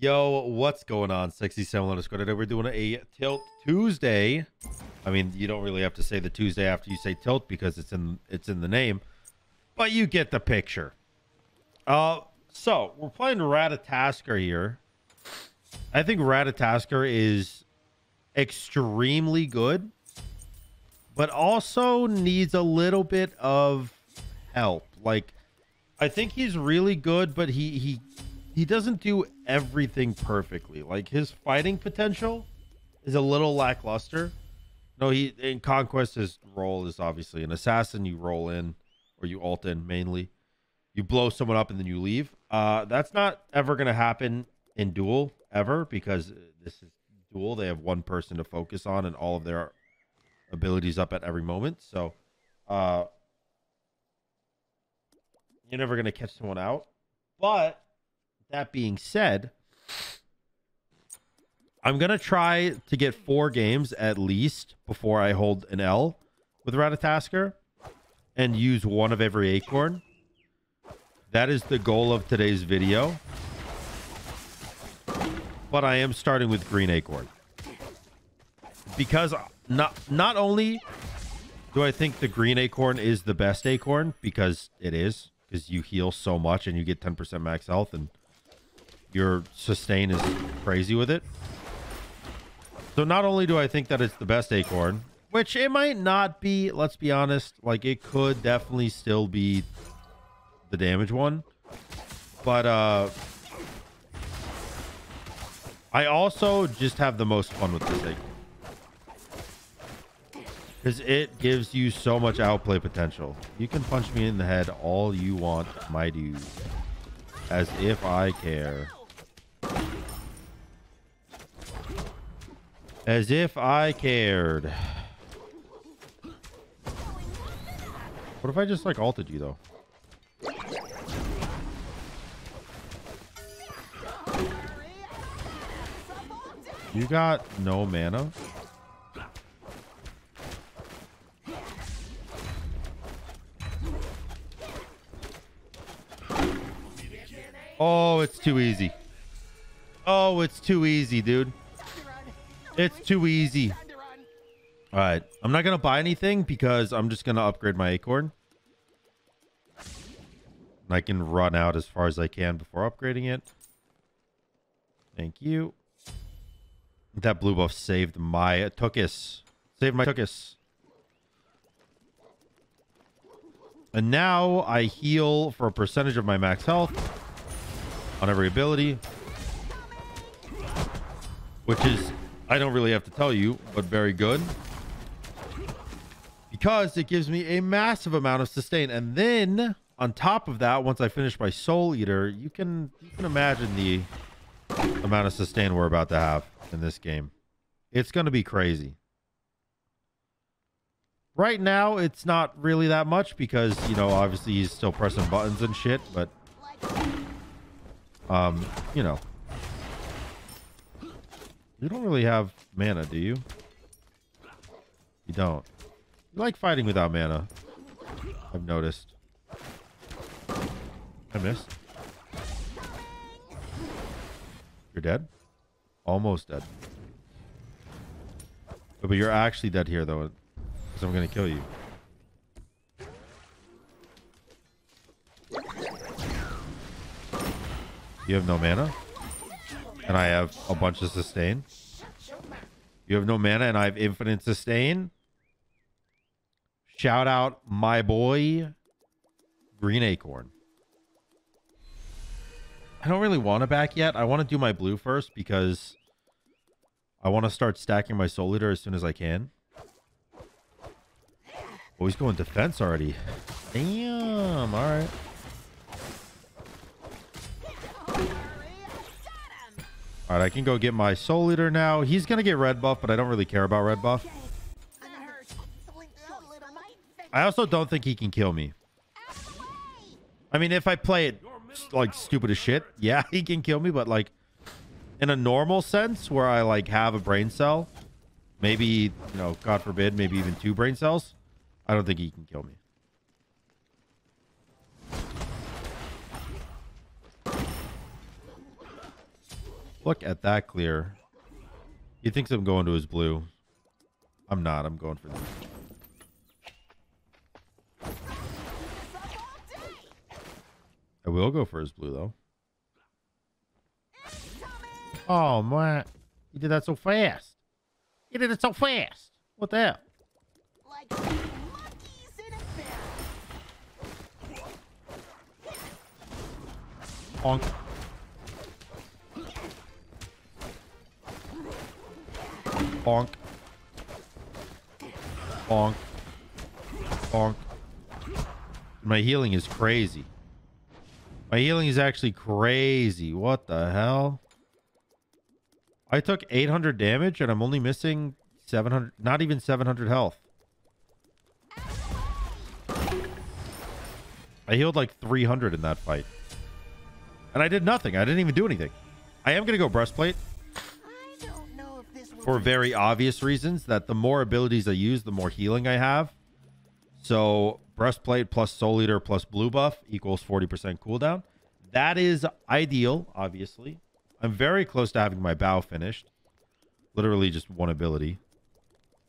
Yo, what's going on, 67 on Scotty? Today we're doing a Tilt Tuesday. I mean, you don't really have to say the Tuesday after you say Tilt because it's in the name, but you get the picture. So we're playing Ratatoskr here. I think Ratatoskr is extremely good, but also needs a little bit of help. Like, I think he's really good, but he doesn't do everything perfectly. Like, his fighting potential is a little lackluster. No, he in Conquest, his role is obviously an assassin. You roll in, or you ult in mainly. You blow someone up and then you leave. That's not ever going to happen in Duel, ever, because this is Duel. They have one person to focus on and all of their abilities up at every moment. So you're never going to catch someone out. But that being said, I'm going to try to get 4 games at least before I hold an L with Ratatoskr and use one of every acorn. That is the goal of today's video. But I am starting with Green Acorn, because not only do I think the Green Acorn is the best acorn, because it is, because you heal so much and you get 10% max health and your sustain is crazy with it. So not only do I think that it's the best acorn, which it might not be, let's be honest, like it could definitely still be the damage one, but I also just have the most fun with this acorn, because it gives you so much outplay potential. You can punch me in the head all you want, my dude, as if I care. As if I cared. What if I just like ulted you though? You got no mana? Oh, it's too easy. Oh, it's too easy, dude. It's too easy. All right. I'm not going to buy anything because I'm just going to upgrade my acorn. And I can run out as far as I can before upgrading it. Thank you. That blue buff saved my Tookus. Saved my Tookus. And now I heal for a percentage of my max health on every ability, which is, I don't really have to tell you, but very good, because it gives me a massive amount of sustain. And then on top of that, once I finish my Soul Eater, you can imagine the amount of sustain we're about to have in this game. It's going to be crazy. Right now, it's not really that much because, you know, obviously he's still pressing buttons and shit, but you know, you don't really have mana, do you? You don't. You like fighting without mana, I've noticed. I missed. You're dead? Almost dead. But you're actually dead here, though, because I'm going to kill you. You have no mana? And I have a bunch of sustain. You have no mana and I have infinite sustain. Shout out my boy, Green Acorn. I don't really want to back yet. I want to do my blue first because I want to start stacking my Soul Eater as soon as I can. Oh, he's going defense already. Damn. All right. All right, I can go get my Soul Eater now. He's going to get red buff, but I don't really care about red buff. I also don't think he can kill me. I mean, if I play it like stupid as shit, yeah, he can kill me. But like in a normal sense where I like have a brain cell, maybe, you know, God forbid, maybe even 2 brain cells, I don't think he can kill me. Look at that clear. He thinks I'm going to his blue. I'm not. I'm going for this. I will go for his blue, though. Oh, man. He did that so fast. He did it so fast. What the hell? Like two monkeys in a barrel. Honk. Bonk. Bonk. Bonk. My healing is crazy. My healing is actually crazy. What the hell? I took 800 damage and I'm only missing 700, not even 700 health. I healed like 300 in that fight. And I did nothing. I didn't even do anything. I am going to go breastplate. For very obvious reasons, that the more abilities I use, the more healing I have. So breastplate plus soul eater plus blue buff equals 40% cooldown. That is ideal, obviously. I'm very close to having my bow finished. Literally just one ability.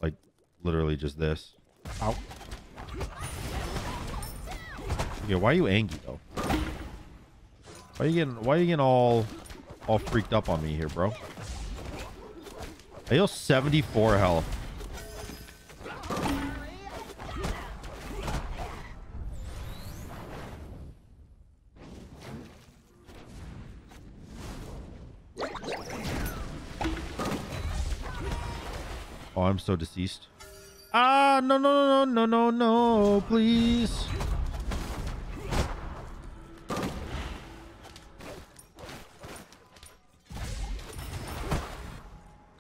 Like, literally just this. Ow. Yeah, why are you angry, though? Why are you getting all freaked up on me here, bro? I heal 74 health. Oh, I'm so deceased. Ah, no, no, no, no, no, no, please.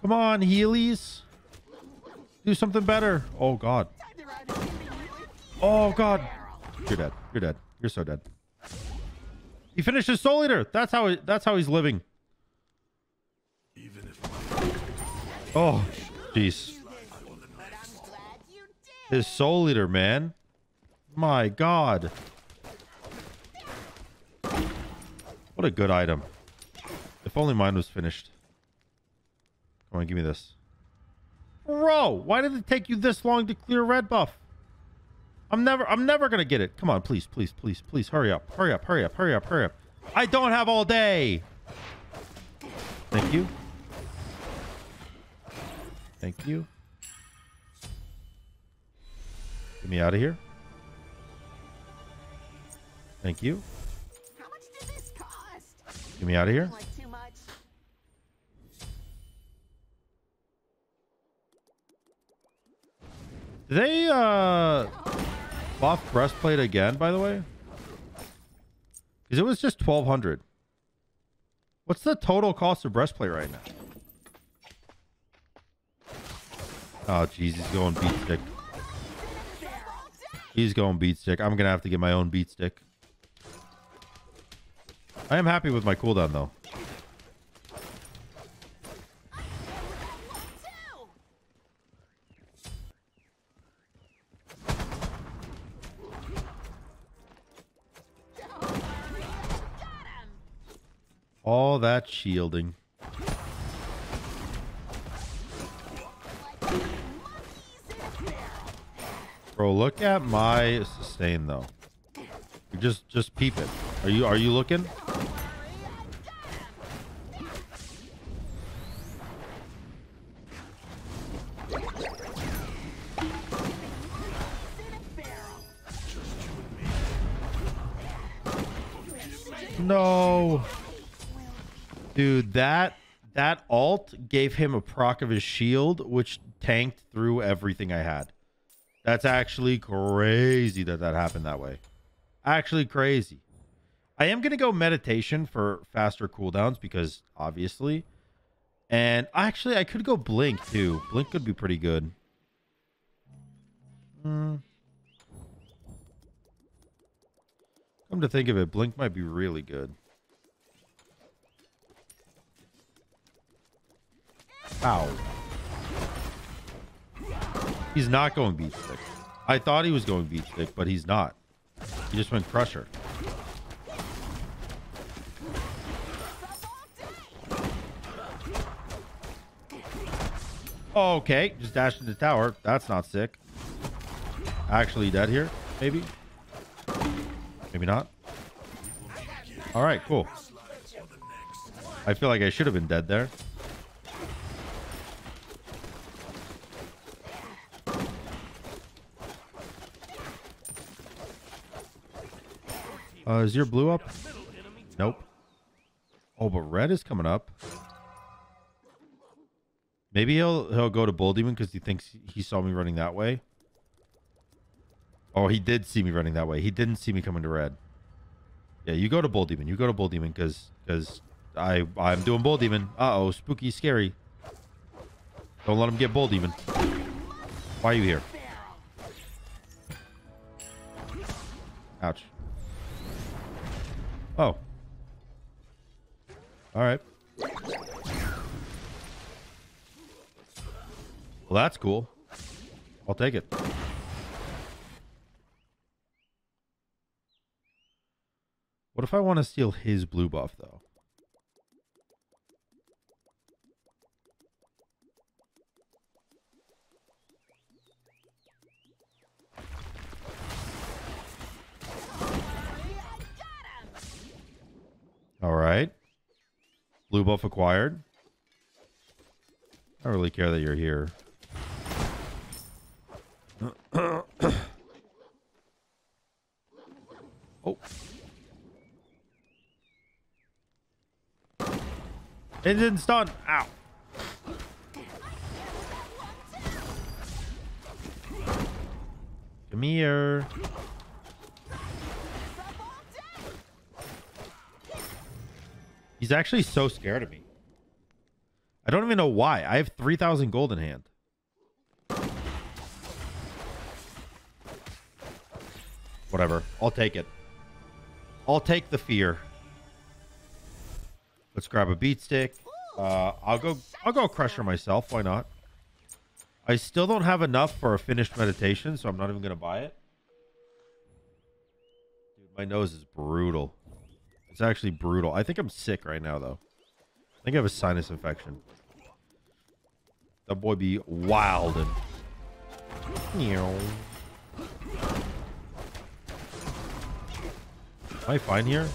Come on, Heelys. Do something better. Oh, God. Oh, God. You're dead. You're dead. You're so dead. He finished his Soul Eater. That's how he's living. Oh, jeez. His Soul Eater, man. My God. What a good item. If only mine was finished. Come on, give me this. Bro, why did it take you this long to clear red buff? I'm never gonna get it. Come on, please, please, please, please, hurry up. Hurry up, hurry up, hurry up, hurry up. I don't have all day. Thank you. Thank you. Get me out of here. Thank you. How much did this cost? Get me out of here. Did they buff breastplate again, by the way? Because it was just 1,200. What's the total cost of breastplate right now? Oh, jeez, he's going beat stick. He's going beat stick. I'm going to have to get my own beat stick. I am happy with my cooldown, though. All that shielding. Bro, look at my sustain though. Just peep it. Are you looking? No. Dude, that alt gave him a proc of his shield, which tanked through everything I had. That's actually crazy that happened that way. Actually crazy. I am going to go meditation for faster cooldowns because obviously. And actually, I could go blink too. Blink could be pretty good. Come to think of it, blink might be really good. Ow. He's not going beat stick. I thought he was going beat stick, but he's not. He just went Crusher. Okay, just dashed into the tower. That's not sick. Actually dead here, maybe. Maybe not. All right, cool. I feel like I should have been dead there. Is your blue up? Nope. Oh, but red is coming up. Maybe he'll go to Bull Demon because he thinks he saw me running that way. Oh, he did see me running that way. He didn't see me coming to red. Yeah, you go to Bull Demon. You go to Bull Demon because I'm doing Bull Demon. Uh-oh, spooky, scary. Don't let him get Bull Demon. Why are you here? Ouch. Oh. All right. Well, that's cool. I'll take it. What if I want to steal his blue buff, though? All right. Blue buff acquired. I don't really care that you're here. Oh. It didn't stun. Ow. Come here. He's actually so scared of me. I don't even know why. I have 3,000 gold in hand. Whatever. I'll take it. I'll take the fear. Let's grab a beat stick. I'll go Crusher myself. Why not? I still don't have enough for a finished meditation, so I'm not even gonna buy it. Dude, my nose is brutal. It's actually brutal. I think I'm sick right now, though. I think I have a sinus infection. That boy be wild and. Am I fine here?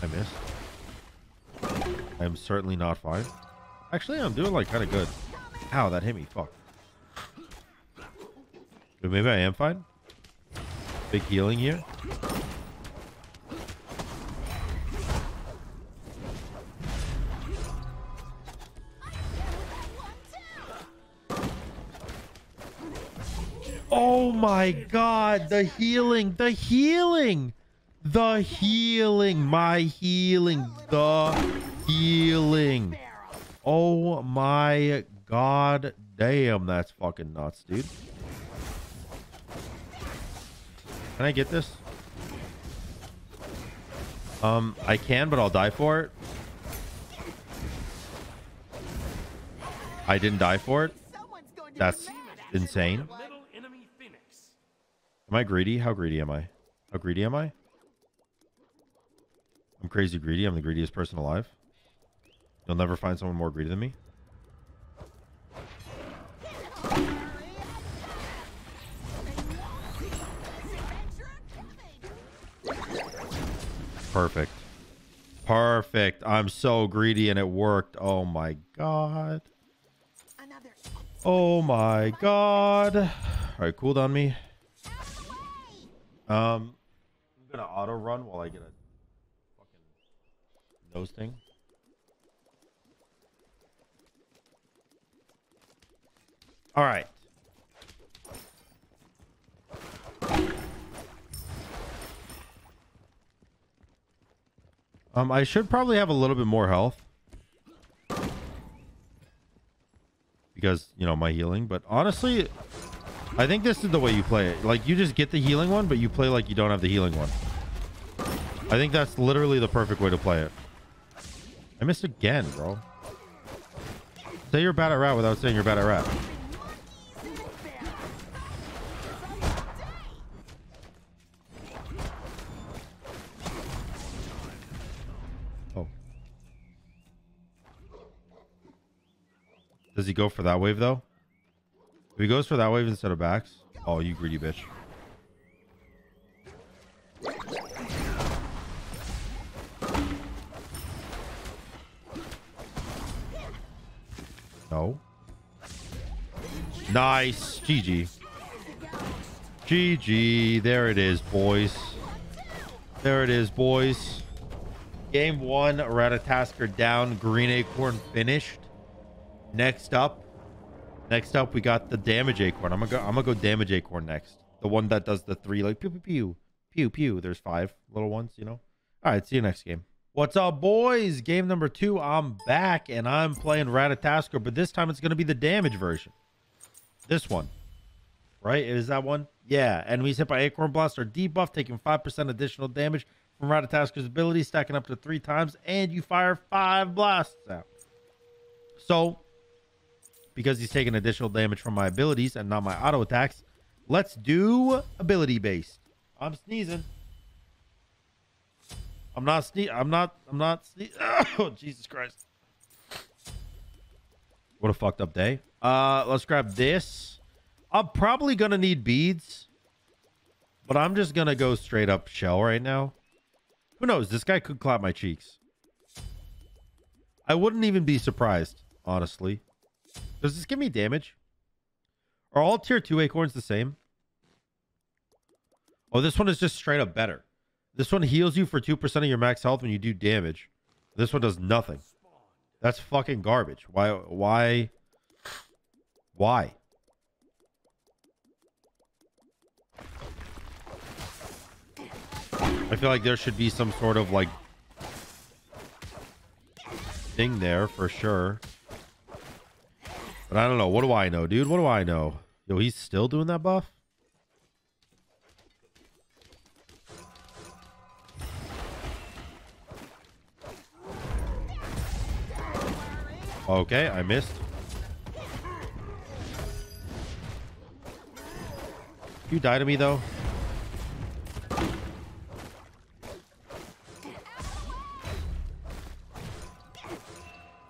I missed. I'm certainly not fine. Actually, I'm doing like kind of good. Ow, that hit me. Fuck. But maybe I am fine. Big healing here. Oh my god, the healing, the healing, the healing, my healing, the healing. Oh my god damn, that's fucking nuts, dude. Can I get this? I can, but I'll die for it. I didn't die for it. That's insane. Am I greedy? How greedy am I? How greedy am I? I'm crazy greedy. I'm the greediest person alive. You'll never find someone more greedy than me. Perfect. Perfect. I'm so greedy and it worked. Oh my god. Oh my god. All right, cool down me. I'm gonna auto run while I get a fucking nose thing. All right. I should probably have a little bit more health because, you know, my healing, but honestly, I think this is the way you play it. Like, you just get the healing one, but you play like you don't have the healing one. I think that's literally the perfect way to play it. I missed again, bro. Say you're bad at rat without saying you're bad at rat. Does he go for that wave though? If he goes for that wave instead of backs, oh, you greedy bitch. No. Nice. GG. GG. There it is, boys. There it is, boys. Game one, Ratatoskr down, Green Acorn finished. Next up, we got the Damage Acorn. I'm gonna go Damage Acorn next. The one that does the three, like, pew, pew, pew, pew, pew. There's 5 little ones, you know? All right, see you next game. What's up, boys? Game number 2, I'm back, and I'm playing Ratatoskr, but this time it's going to be the damage version. This one. Right? It is that one? Yeah. Enemies hit by Acorn Blaster debuff, taking 5% additional damage from Ratatoskir's ability, stacking up to 3 times, and you fire 5 blasts out. So, because he's taking additional damage from my abilities and not my auto attacks, let's do ability-based. I'm sneezing. I'm not Oh, Jesus Christ. What a fucked up day. Let's grab this. I'm probably going to need beads, but I'm just going to go straight up shell right now. Who knows? This guy could clap my cheeks. I wouldn't even be surprised, honestly. Does this give me damage? Are all tier 2 acorns the same? Oh, this one is just straight up better. This one heals you for 2% of your max health when you do damage. This one does nothing. That's fucking garbage. Why? I feel like there should be some sort of, like, thing there for sure. But I don't know. What do I know, dude? What do I know? Yo, he's still doing that buff? Okay, I missed. You die to me, though.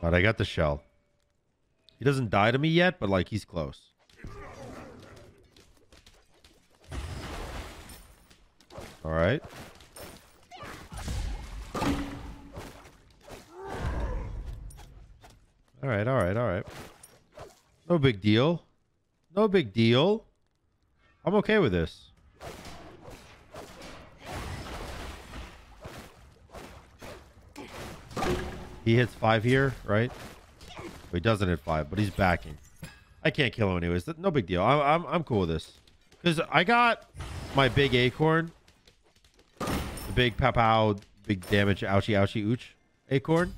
But I got the shell. He doesn't die to me yet, but, like, he's close. All right. All right. No big deal. I'm okay with this. He hits 5 here, right? Well, he doesn't hit 5, but he's backing. I can't kill him anyways. No big deal. I'm cool with this. Because I got my big acorn. The big pow-pow, big damage, ouchie, ouchie, ooch acorn.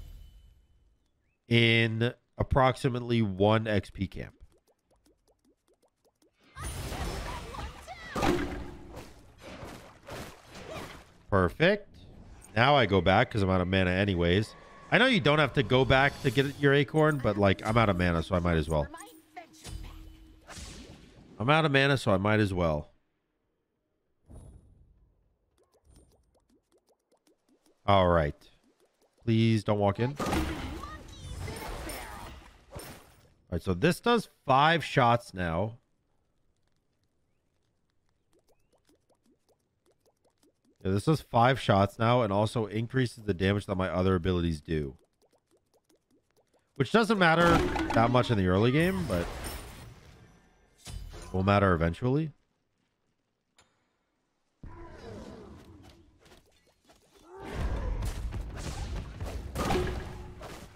In approximately 1 XP camp. Perfect. Now I go back because I'm out of mana anyways. I know you don't have to go back to get your acorn, but, like, I'm out of mana, so I might as well. All right. Please don't walk in. All right, so this does 5 shots now. Yeah, this does 5 shots now and also increases the damage that my other abilities do. Which doesn't matter that much in the early game, but will matter eventually.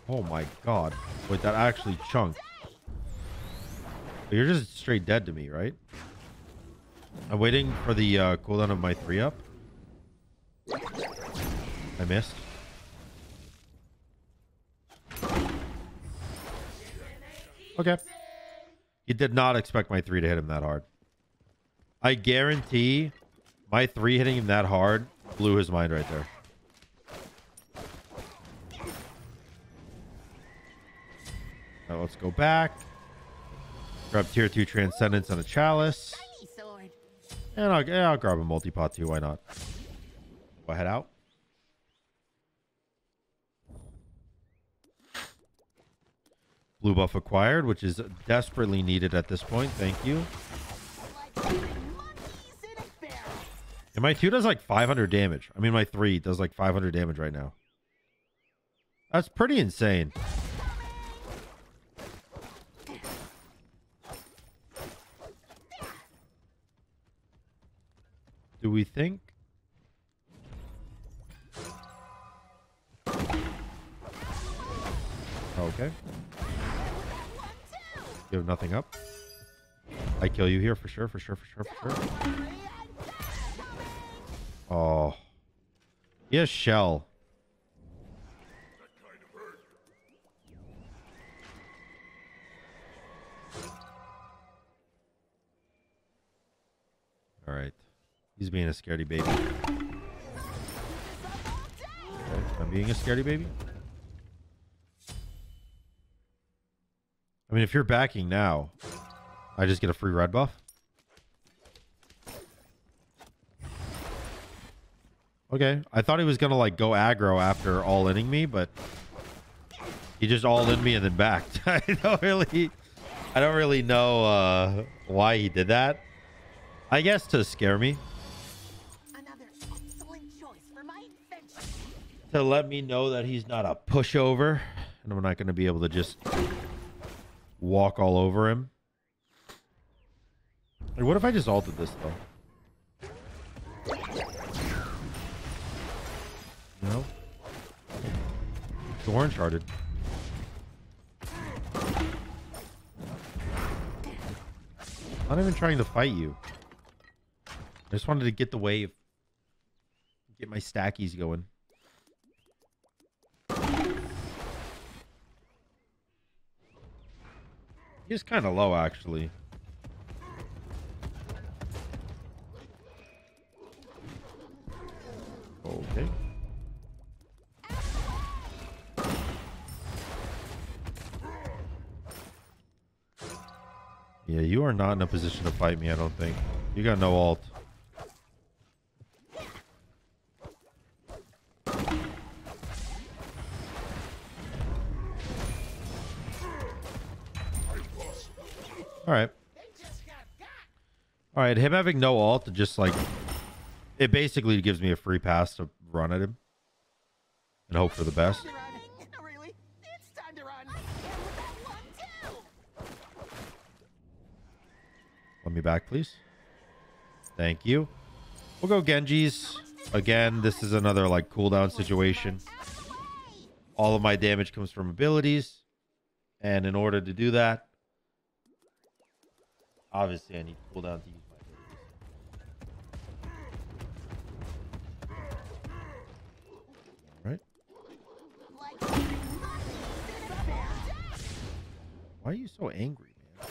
Oh my god. Wait, that actually chunked. You're just straight dead to me, right? I'm waiting for the cooldown of my 3-up. I missed. Okay. He did not expect my 3 to hit him that hard. I guarantee my 3 hitting him that hard blew his mind right there. Now let's go back. Grab tier 2 Transcendence on a Chalice. And I'll grab a multi-pot too. Why not? Go head out. Blue buff acquired, which is desperately needed at this point. Thank you. And my 2 does like 500 damage. I mean, my 3 does like 500 damage right now. That's pretty insane. Do we think? Okay. Give nothing up. I kill you here for sure, for sure, for sure, for sure. Oh. Yes, shell. All right. He's being a scaredy baby. Okay, I'm being a scaredy baby. I mean, if you're backing now, I just get a free red buff. Okay, I thought he was gonna like go aggro after all-inning me, but he just all-in me and then backed. I don't really know why he did that. I guess to scare me. Another excellent choice for my adventure. To let me know that he's not a pushover, and I'm not gonna be able to just walk all over him. Like, what if I just ulted this though? No. It's orange hearted. I'm not even trying to fight you. I just wanted to get the wave. Get my stackies going. He's kind of low, actually. Okay. Yeah, you are not in a position to fight me, I don't think. You got no ult. All right, him having no ult just like it basically gives me a free pass to run at him and hope for the best. Let me back, please. Thank you. We'll go Genji's again. This is another like cooldown situation. All of my damage comes from abilities, and in order to do that, obviously I need cooldown to use. Why are you so angry, man?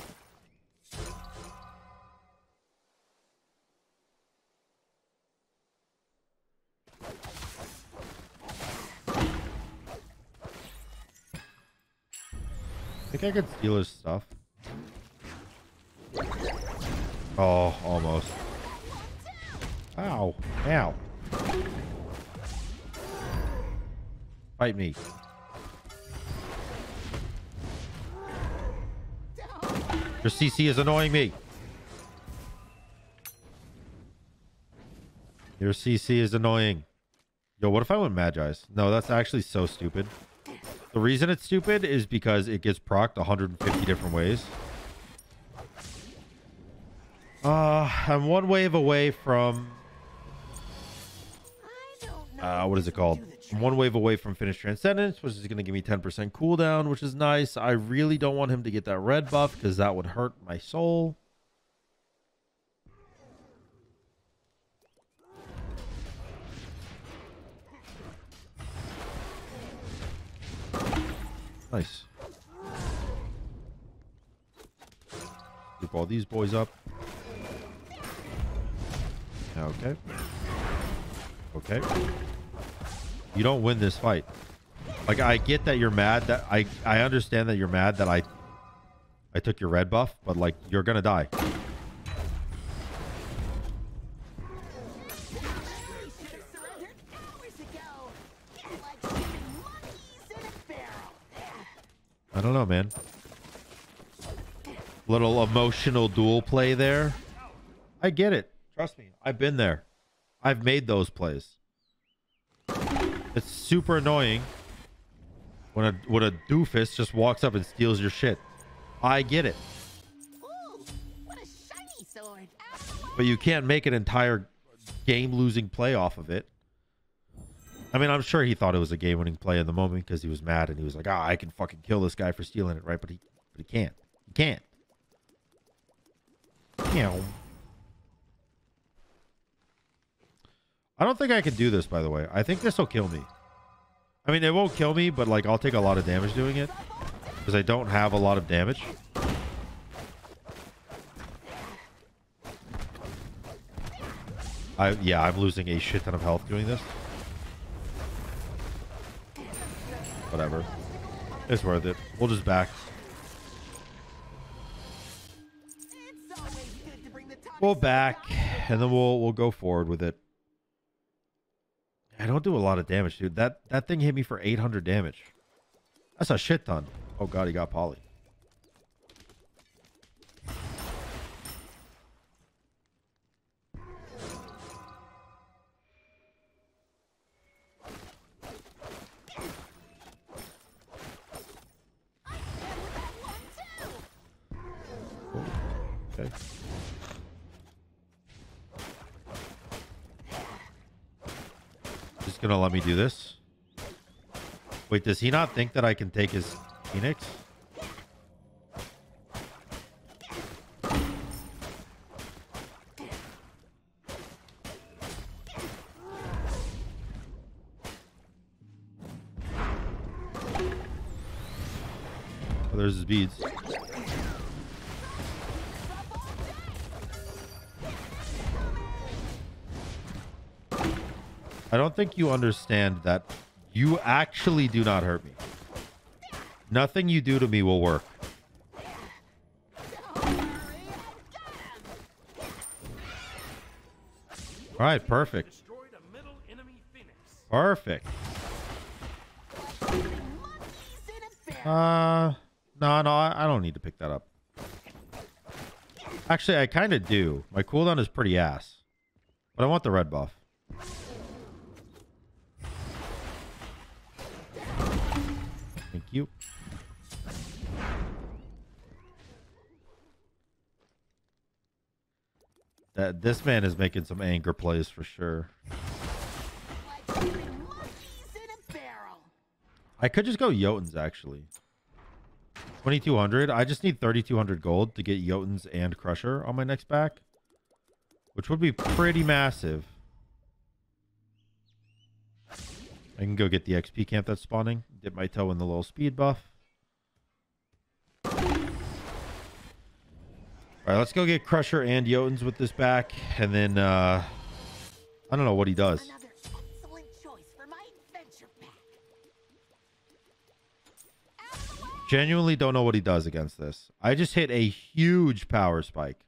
I think I could steal his stuff. Oh, almost. Ow. Ow. Fight me. Your CC is annoying me. Your CC is annoying. Yo, what if I went Magi's? No, that's actually so stupid. The reason it's stupid is because it gets procced 150 different ways. I'm one wave away from... what is it called? I'm one wave away from finish Transcendence, which is going to give me 10% cooldown, which is nice. I really don't want him to get that red buff because that would hurt my soul. Nice. Group all these boys up. Okay. Okay. You don't win this fight. Like, I get that you're mad that I understand that you're mad that I took your red buff, but like, you're gonna die. I don't know, man. Little emotional duel play there. I get it. Trust me. I've been there. I've made those plays. It's super annoying when a doofus just walks up and steals your shit. I get it. Ooh, what a shiny sword. But you can't make an entire game-losing play off of it. I mean, I'm sure he thought it was a game-winning play in the moment because he was mad and he was like, ah, I can fucking kill this guy for stealing it, right? But he can't. He can't. You know. I don't think I can do this, by the way. I think this will kill me. I mean, it won't kill me, but like I'll take a lot of damage doing it because I don't have a lot of damage. I'm losing a shit ton of health doing this. Whatever. It's worth it. We'll just back. We'll back and then we'll go forward with it. I don't do a lot of damage, dude. That thing hit me for 800 damage. That's a shit ton. Oh god, he got poly. Okay. Just gonna let me do this. Wait, does he not think that I can take his Phoenix? Oh, there's his beads. I don't think you understand that you actually do not hurt me. Nothing you do to me will work. All right, perfect. Perfect. No, I don't need to pick that up. Actually, I kind of do. My cooldown is pretty ass, but I want the red buff. Thank you. This man is making some anger plays for sure. I could just go Jotunn's actually. 2200. I just need 3200 gold to get Jotunn's and Crusher on my next back, which would be pretty massive. I can go get the XP camp that's spawning. Dip my toe in the little speed buff. All right, let's go get Crusher and Jotunn's with this back. And then, I don't know what he does. Another excellent choice for my adventure pack. Genuinely don't know what he does against this. I just hit a huge power spike.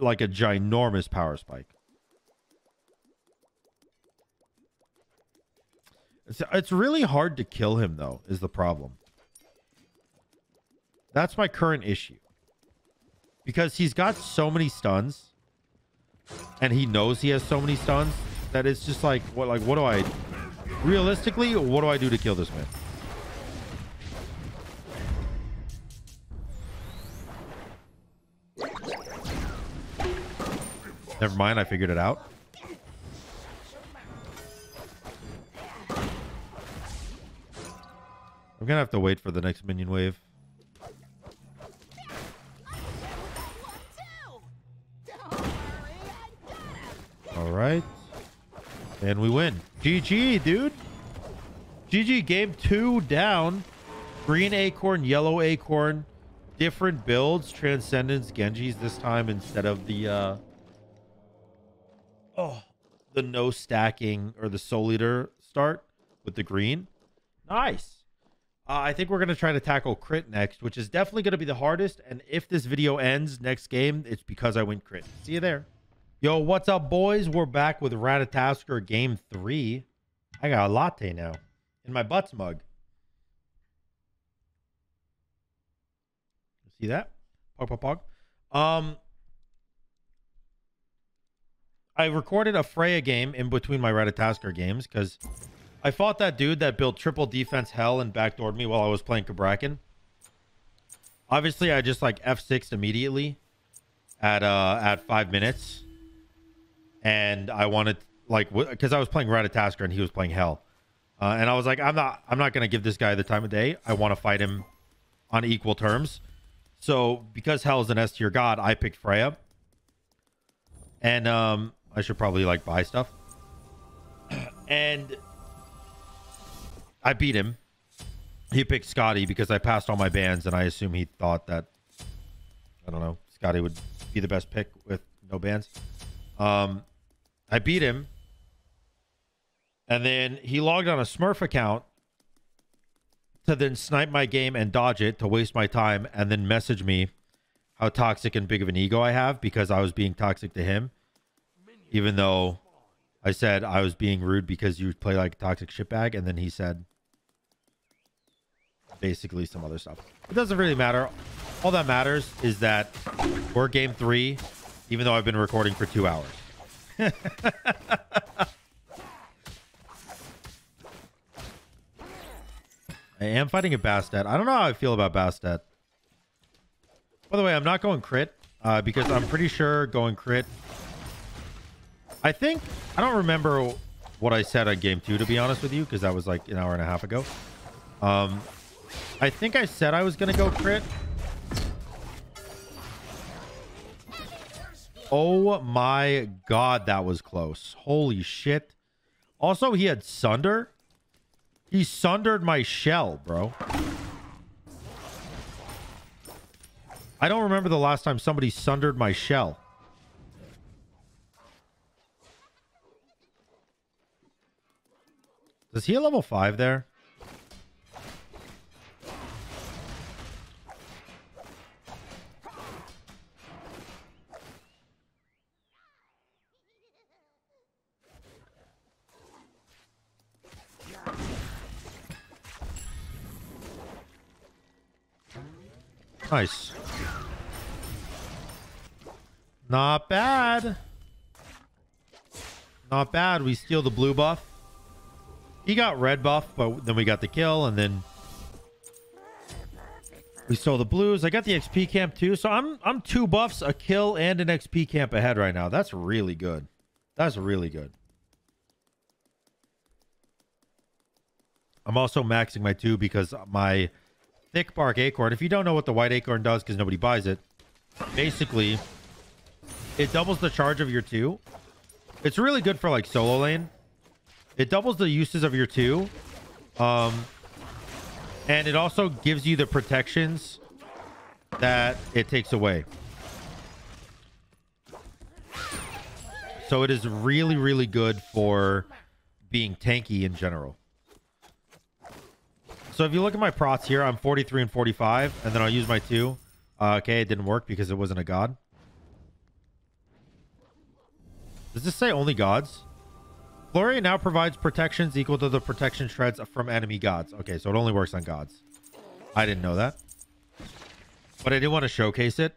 Like a ginormous power spike. It's really hard to kill him, though, is the problem. That's my current issue. Because he's got so many stuns. And he knows he has so many stuns. That it's just like, what do I... Realistically, what do I do to kill this man? Never mind, I figured it out. I'm gonna have to wait for the next minion wave. All right, and we win. GG, dude. GG. Game 2 down. Green Acorn, Yellow Acorn, different builds. Transcendence Genjis this time instead of the the no stacking or the Soul Eater start with the green. Nice. I think we're going to try to tackle crit next, which is definitely going to be the hardest. And if this video ends next game, it's because I went crit. See you there. Yo, what's up, boys? We're back with Ratatoskr Game 3. I got a latte now in my butts mug. See that? Pog. I recorded a Freya game in between my Ratatoskr games because I fought that dude that built triple defense Hell and backdoored me while I was playing Kabracken. Obviously, I just like F6 immediately at 5 minutes. And I wanted, like, because I was playing Ratatoskr and he was playing Hell. And I was like, I'm not going to give this guy the time of day. I want to fight him on equal terms. So because Hell is an S tier god, I picked Freya. And I should probably like buy stuff. And I beat him. He picked Scotty because I passed all my bans, and I assume he thought that, I don't know, Scotty would be the best pick with no bans. I beat him. And then he logged on a Smurf account to then snipe my game and dodge it to waste my time, and then message me how toxic and big of an ego I have because I was being toxic to him, even though I said I was being rude because you play like a toxic shitbag. And then he said basically some other stuff. It doesn't really matter. All that matters is that we're game three, even though I've been recording for 2 hours. I am fighting a Bastet. I don't know how I feel about Bastet. By the way, I'm not going crit because I'm pretty sure going crit. I think, I don't remember what I said on game two, to be honest with you, because that was like an hour and a half ago. I think I said I was going to go crit. Oh my God, that was close. Holy shit. Also, he had Sunder. He sundered my shell, bro. I don't remember the last time somebody sundered my shell. Is he a level 5 there? Nice. Not bad. Not bad. We steal the blue buff. He got red buff, but then we got the kill, and then we stole the blues. I got the XP camp too, so I'm 2 buffs, a kill, and an XP camp ahead right now. That's really good. That's really good. I'm also maxing my 2 because my thick bark acorn, if you don't know what the white acorn does because nobody buys it, basically it doubles the charge of your 2. It's really good for like solo lane. It doubles the uses of your 2, and it also gives you the protections that it takes away. So it is really, really good for being tanky in general. So if you look at my prots here, I'm 43 and 45, and then I'll use my 2. Okay, it didn't work because it wasn't a god. Does this say only gods? Gloria now provides protections equal to the protection shreds from enemy gods. Okay, so it only works on gods. I didn't know that. But I did want to showcase it.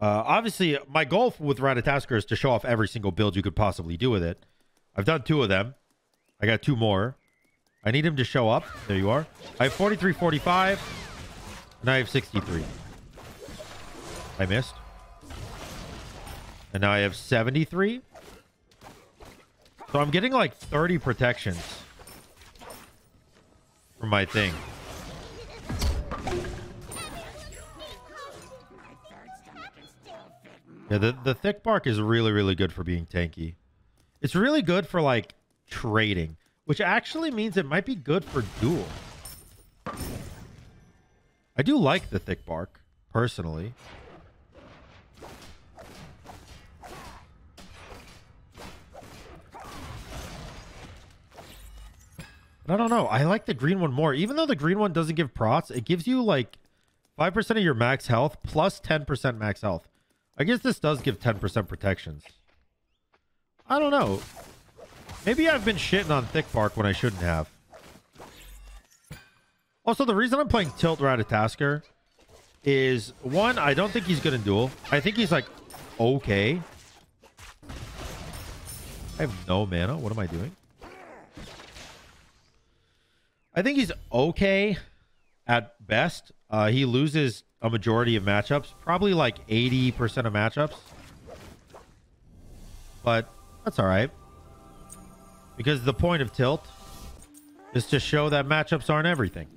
Obviously, my goal with Ratatoskr is to show off every single build you could possibly do with it. I've done 2 of them. I got 2 more. I need him to show up. There you are. I have 43, 45, and I have 63. I missed. And now I have 73. So I'm getting like 30 protections from my thing. Yeah, the thick bark is really, really good for being tanky. It's really good for like trading, which actually means it might be good for duel. I do like the thick bark, personally. But I don't know. I like the green one more. Even though the green one doesn't give prots, it gives you like 5% of your max health plus 10% max health. I guess this does give 10% protections. I don't know. Maybe I've been shitting on thick bark when I shouldn't have. Also, the reason I'm playing Tilt Ratatoskr is, one, I don't think he's good in duel. I think he's like, okay. I have no mana. What am I doing? I think he's okay at best. He loses a majority of matchups, probably like 80% of matchups. But that's all right. Because the point of Tilt is to show that matchups aren't everything.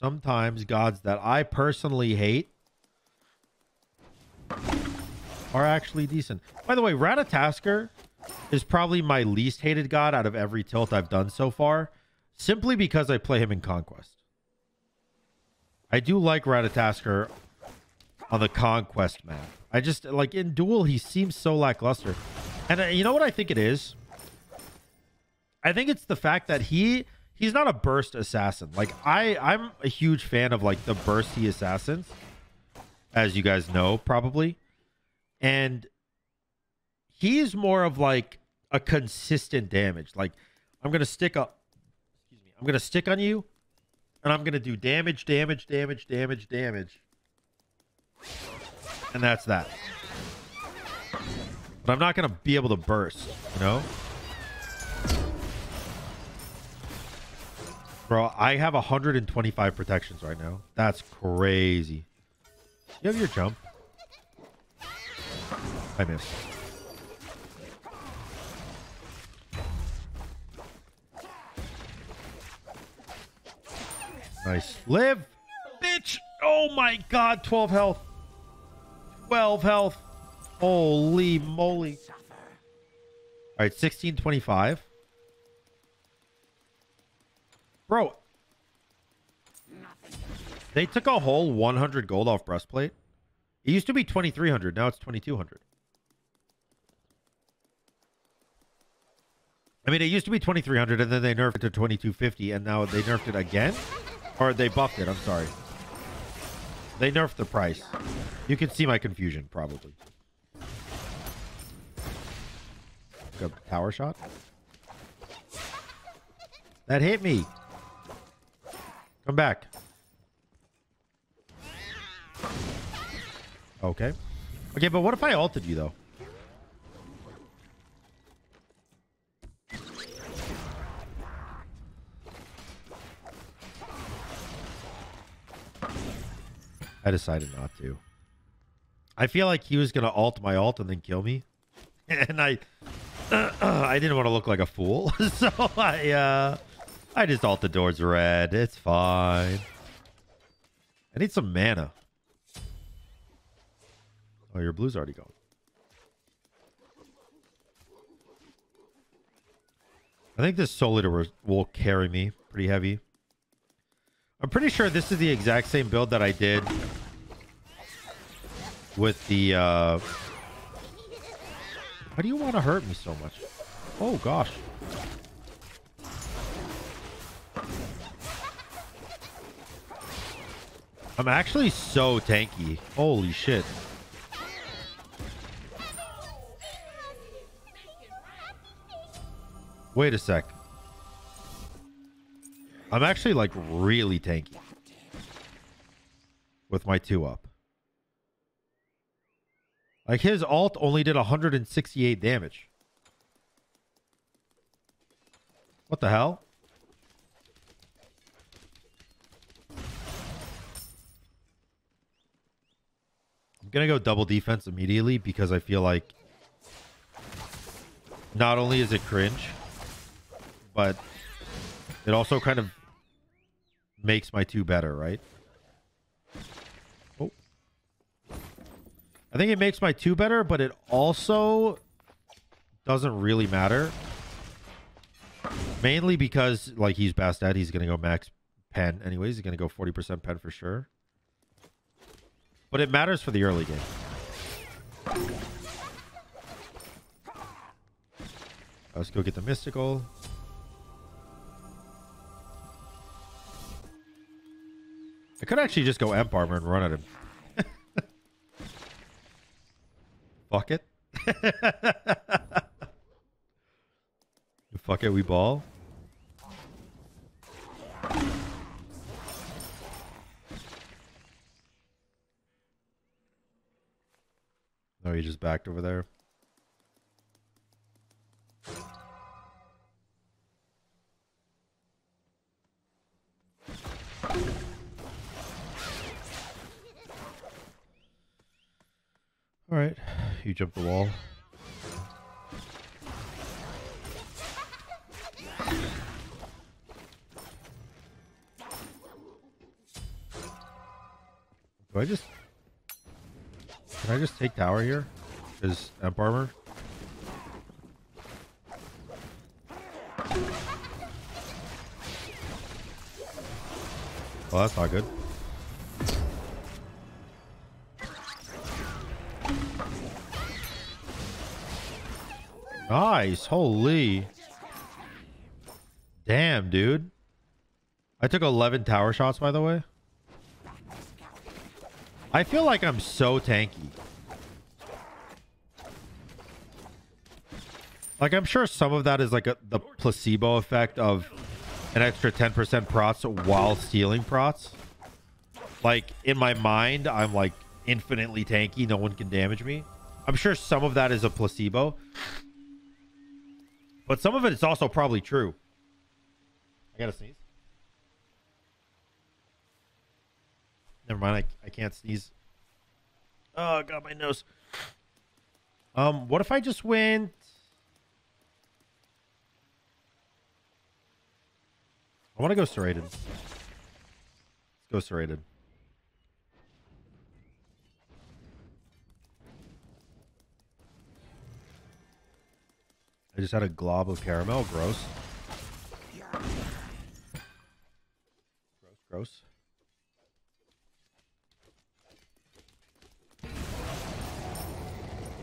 Sometimes gods that I personally hate are actually decent. By the way, Ratatoskr is probably my least hated god out of every Tilt I've done so far, simply because I play him in Conquest. I do like Ratatoskr on the Conquest map. I just, like, in Duel, he seems so lackluster. And you know what I think it is? I think it's the fact that he's not a burst assassin. Like, I'm a huge fan of, like, the bursty assassins, as you guys know, probably. And he's more of, like, a consistent damage. Like, I'm going to stick up. Excuse me. I'm going to stick on you, and I'm going to do damage, damage, damage, damage, damage. And that's that. But I'm not going to be able to burst, you know? Bro, I have 125 protections right now. That's crazy. You have your jump. I missed. Nice. Live, bitch. Oh my god. 12 health. 12 health. Holy moly. All right. 1625. Bro. They took a whole 100 gold off Breastplate. It used to be 2300. Now it's 2200. I mean, it used to be 2300 and then they nerfed it to 2250 and now they nerfed it again. Or they buffed it, I'm sorry. They nerfed the price. You can see my confusion, probably. Good power shot. That hit me. Come back. Okay. Okay, but what if I ulted you, though? I decided not to. I feel like he was going to ult my ult and then kill me. And I didn't want to look like a fool. So I just ult the doors red. It's fine. I need some mana. Oh, your blue's already gone. I think this Soul Eater will carry me pretty heavy. I'm pretty sure this is the exact same build that I did with the, Why do you want to hurt me so much? Oh, gosh. I'm actually so tanky. Holy shit. Wait a sec. I'm actually, like, really tanky with my 2-up. Like, his ult only did 168 damage. What the hell? I'm going to go double defense immediately because I feel like not only is it cringe, but it also kind of makes my two better, right? Oh. I think it makes my two better, but it also doesn't really matter. Mainly because, like, he's Bastet. He's going to go max pen anyways. He's going to go 40% pen for sure. But it matters for the early game. Let's go get the mystical. I could actually just go Amp Armor and run at him. Fuck it. Fuck it, we ball. Oh, he just backed over there. Alright, you jump the wall. Do I just... Can I just take tower here? Is Amp Armor? Well, that's not good. Nice, holy. Damn, dude. I took 11 tower shots, by the way. I feel like I'm so tanky. Like, I'm sure some of that is like the placebo effect of an extra 10% prots while stealing prots. Like, in my mind, I'm like infinitely tanky. No one can damage me. I'm sure some of that is a placebo. But some of it is also probably true. I gotta sneeze. Never mind, I can't sneeze. Oh, God, my nose. What if I just went... I want to go serrated. Let's go serrated. I just had a glob of caramel. Gross. Gross, gross.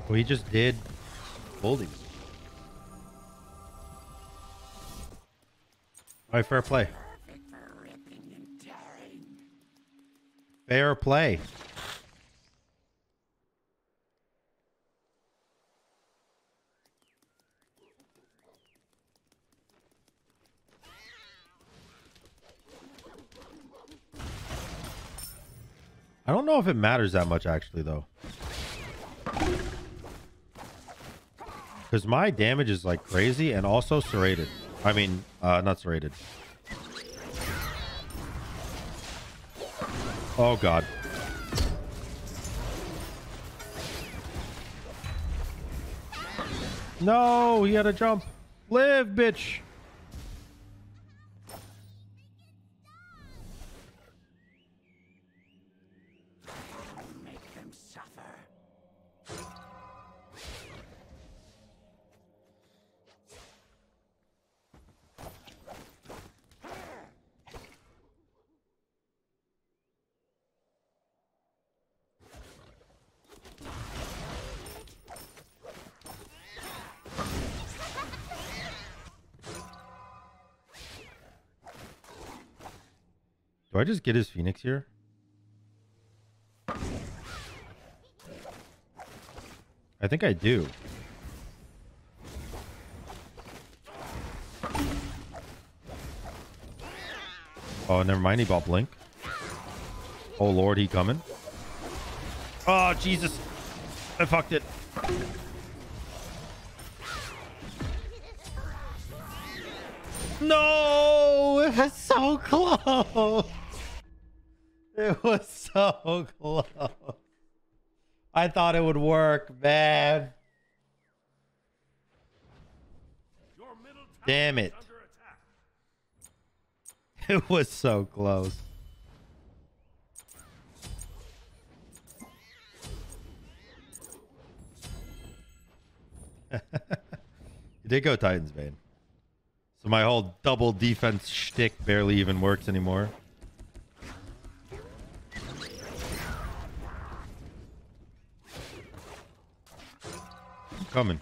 Well, he just did Boldy. Alright, fair play. Fair play. I don't know if it matters that much, actually, though. Because my damage is, like, crazy and also serrated. I mean, not serrated. Oh, God. No, he had a jump. Live, bitch. Do I just get his Phoenix here? I think I do. Oh, never mind. He bought Blink. Oh, Lord, he coming. Oh, Jesus. I fucked it. No, it was so close. It was so close. I thought it would work, man. Damn it. It was so close. You did go Titan's Bane. So my whole double defense shtick barely even works anymore. Coming.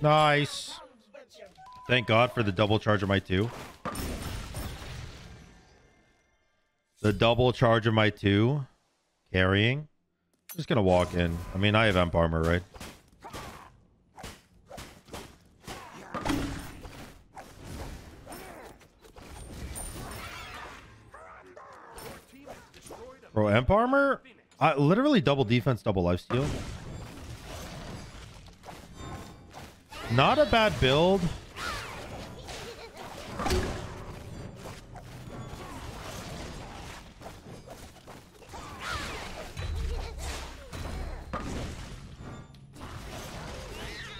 Nice. Thank God for the double charge of my two. The double charge of my two. Carrying. Just gonna walk in. I mean, I have Amp Armor, right? Bro, Amp Armor? I literally double defense, double lifesteal. Not a bad build.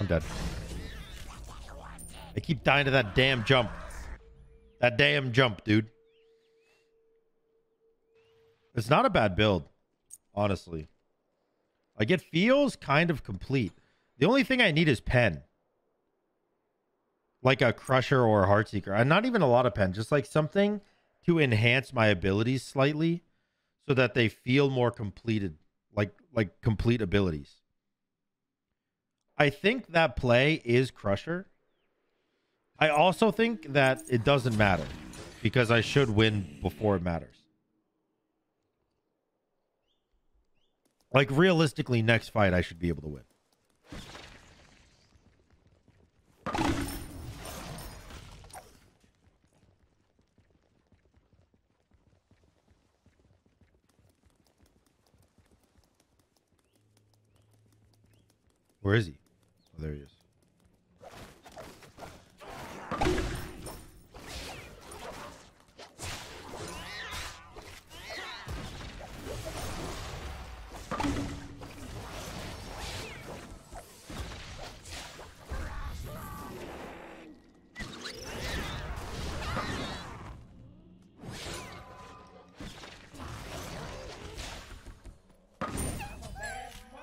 I'm dead. I keep dying to that damn jump. That damn jump, dude. It's not a bad build, honestly. Like, it feels kind of complete. The only thing I need is pen. Like a Crusher or a Heartseeker. And not even a lot of pen. Just like something to enhance my abilities slightly so that they feel more completed. Like complete abilities. I think that play is Crusher. I also think that it doesn't matter, because I should win before it matters. Like, realistically, next fight, I should be able to win. Where is he? Oh, there he is.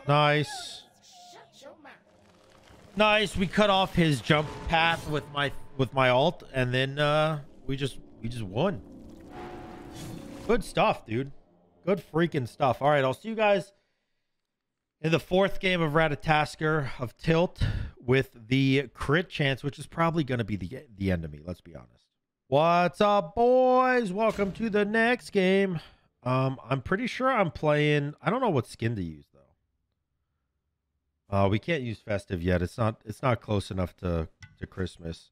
Nice. Nice. We cut off his jump path with my ult, and then we just won. Good stuff, dude. Good freaking stuff. All right, I'll see you guys in the fourth game of Ratatoskr of Tilt with the crit chance, which is probably going to be the enemy. Let's be honest. What's up, boys? Welcome to the next game. I'm pretty sure I'm playing. I don't know what skin to use. We can't use festive yet. It's not close enough to Christmas.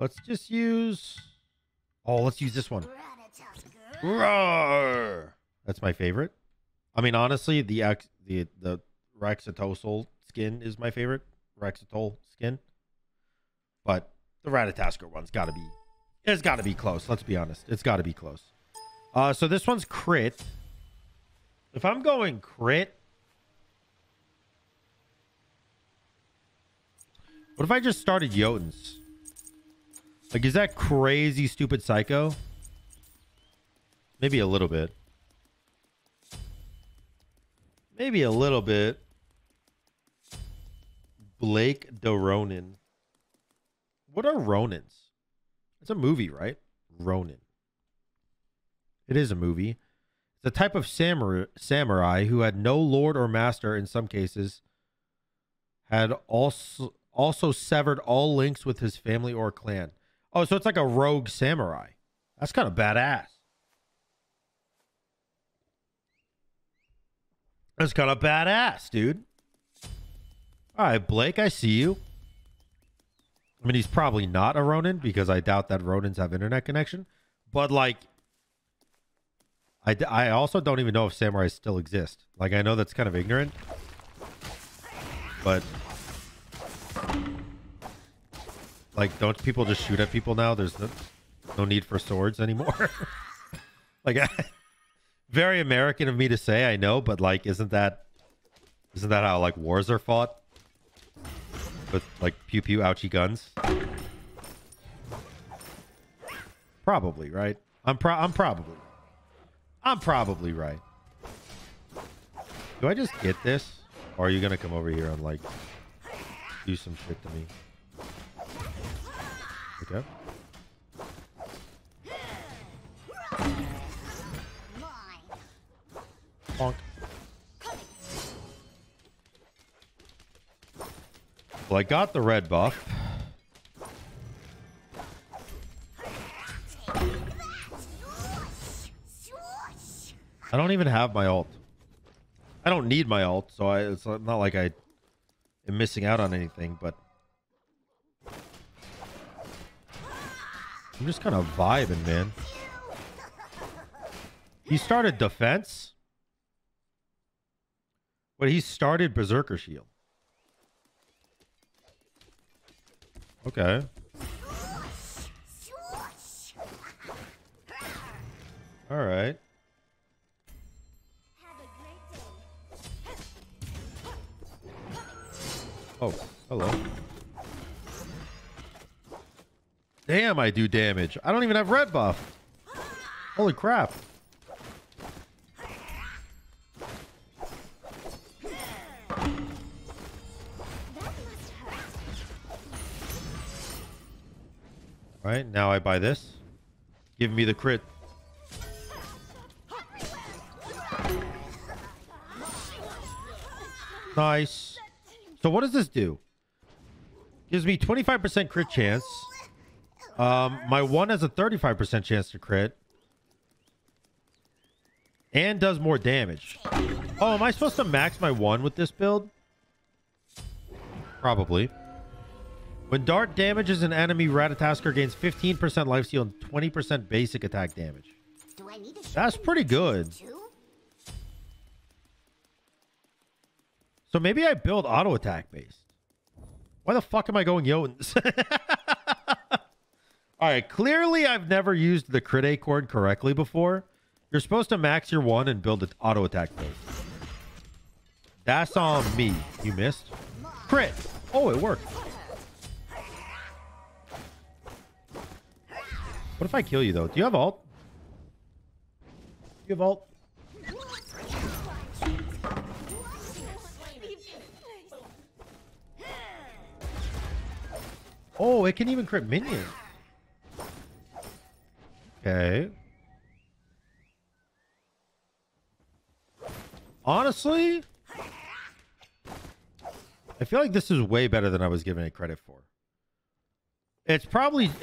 Let's just use... Oh, let's use this one. Roar! That's my favorite. I mean, honestly, the Raxatosol skin is my favorite. Raxatol skin. But the Ratatoskr one's got to be... It's got to be close. Let's be honest. It's got to be close. So this one's crit. If I'm going crit... What if I just started Jotunn's? Like, is that crazy, stupid psycho? Maybe a little bit. Maybe a little bit. Blake the Ronin. What are Ronins? It's a movie, right? Ronin. It is a movie. It's a type of samurai who had no lord or master, in some cases, had also severed all links with his family or clan. Oh, so it's like a rogue samurai. That's kind of badass. That's kind of badass, dude. All right, Blake, I see you. I mean, he's probably not a Ronin, because I doubt that Ronins have internet connection. But, like, I also don't even know if samurais still exist. Like, I know that's kind of ignorant. But... Like, don't people just shoot at people now? There's no need for swords anymore. Like, very American of me to say, I know, but like, isn't that how like wars are fought? With like pew pew ouchie guns? Probably, right? I'm probably right. Do I just get this? Or are you gonna come over here and like do some shit to me? Okay. Bonk. Well, I got the red buff. I don't even have my ult. I don't need my ult, so it's not like I am missing out on anything, but I'm just kind of vibing, man. He started defense, but he started Berserker Shield. Okay. All right. Oh, hello. Damn, I do damage. I don't even have red buff. Holy crap. All right, now I buy this. Give me the crit. Nice. So what does this do? Gives me 25% crit chance. My one has a 35% chance to crit. And does more damage. Oh, am I supposed to max my one with this build? Probably. When dart damages an enemy, Ratatoskr gains 15% lifesteal and 20% basic attack damage. That's pretty good. So maybe I build auto attack based. Why the fuck am I going Jotun's? All right, clearly I've never used the crit acorn correctly before. You're supposed to max your one and build an auto attack based. That's on me. You missed. Crit. Oh, it worked. What if I kill you though? Do you have ult? Do you have ult? Oh, it can even crit minions. Okay. Honestly, I feel like this is way better than I was giving it credit for. It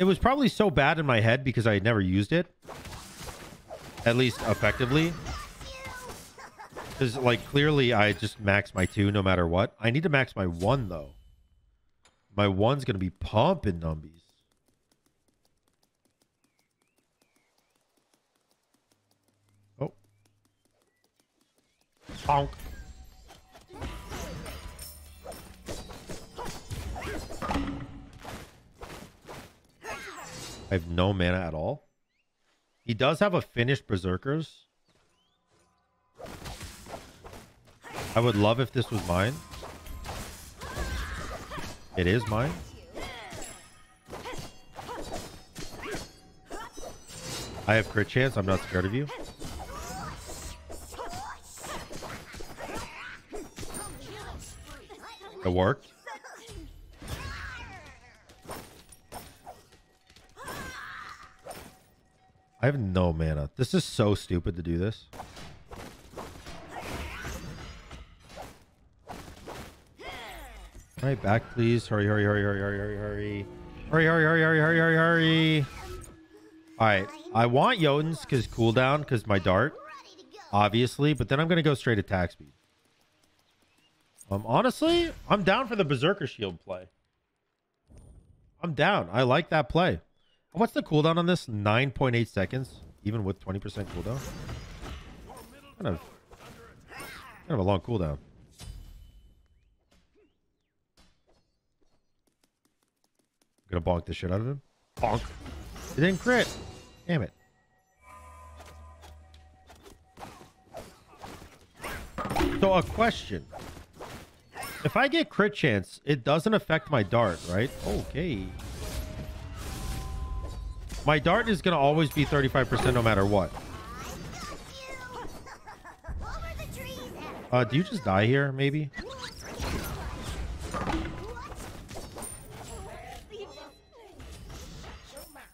was probably so bad in my head because I had never used it, at least effectively. Because like clearly I just maxed my two no matter what. I need to max my one though. My one's going to be pumping numbies. Oh. Bonk. I have no mana at all. He does have a finished Berserkers. I would love if this was mine. It is mine. I have crit chance. I'm not scared of you. It worked. I have no mana. This is so stupid to do this. All right, back, please. Hurry, hurry, hurry, hurry, hurry, hurry, hurry. Hurry, hurry, hurry, hurry, hurry, hurry, hurry. All right. I want Jotun's because cooldown, because my dart, obviously. But then I'm going to go straight attack speed. Honestly, I'm down for the Berserker Shield play. I'm down. I like that play. What's the cooldown on this? 9.8 seconds, even with 20% cooldown. Kind of a long cooldown. Gonna bonk the shit out of him. Bonk. It didn't crit. Damn it. So a question. If I get crit chance, it doesn't affect my dart, right? Okay. My dart is gonna always be 35% no matter what. Do you just die here, maybe?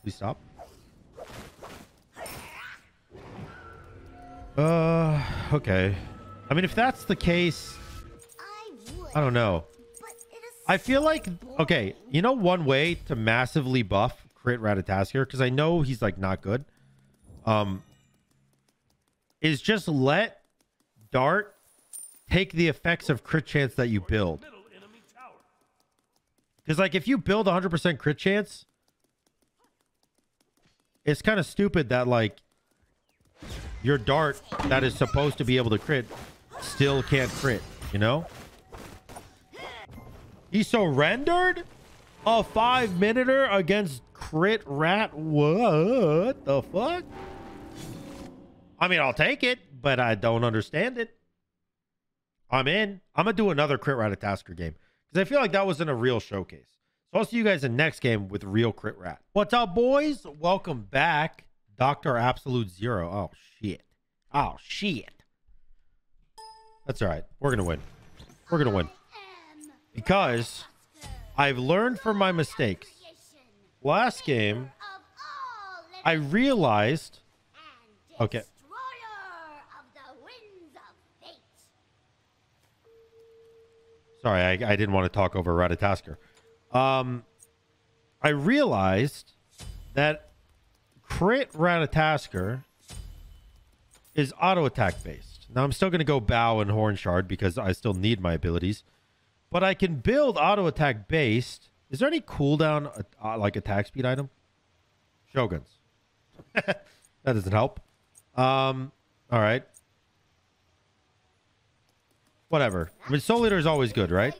Please stop. Okay. I mean, if that's the case, I don't know. I feel like, okay, you know one way to massively buff crit Ratatoskr, because I know he's like not good, is just let dart take the effects of crit chance that you build. Because, like, if you build 100% crit chance, it's kind of stupid that, like, your dart that is supposed to be able to crit still can't crit, you know? He surrendered a 5-minuter against crit rat. What the fuck? I mean, I'll take it, but I don't understand it. I'm in. I'm going to do another crit Ratatoskr game. Because I feel like that wasn't a real showcase. So I'll see you guys in the next game with real crit rat. What's up, boys? Welcome back. Dr. Absolute Zero. Oh, shit. Oh, shit. That's all right. We're going to win. We're going to win. Because I've learned from my mistakes. Last game, I realized... Okay. Sorry, I didn't want to talk over Ratatoskr. I realized that crit Ratatoskr is auto attack based. Now I'm still going to go bow and horn shard because I still need my abilities, but I can build auto attack based. Is there any cooldown like attack speed item? Shoguns. That doesn't help. All right. Whatever. I mean, Soul Eater is always good, right?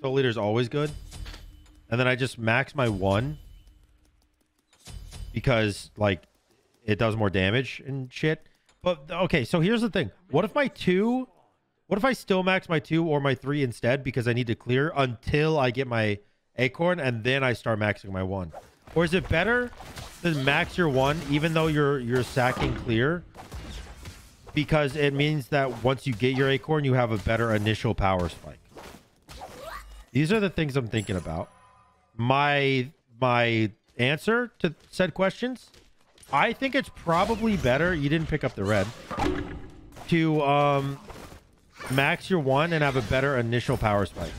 Soul Eater is always good. And then I just max my one. Because, like, it does more damage and shit. But, okay, so here's the thing. What if my two... What if I still max my two or my three instead? Because I need to clear until I get my acorn. And then I start maxing my one. Or is it better to max your one even though you're sacking clear? Because it means that once you get your acorn, you have a better initial power spike. These are the things I'm thinking about. My answer to said questions, I think it's probably better. You didn't pick up the red. To max your one and have a better initial power spike.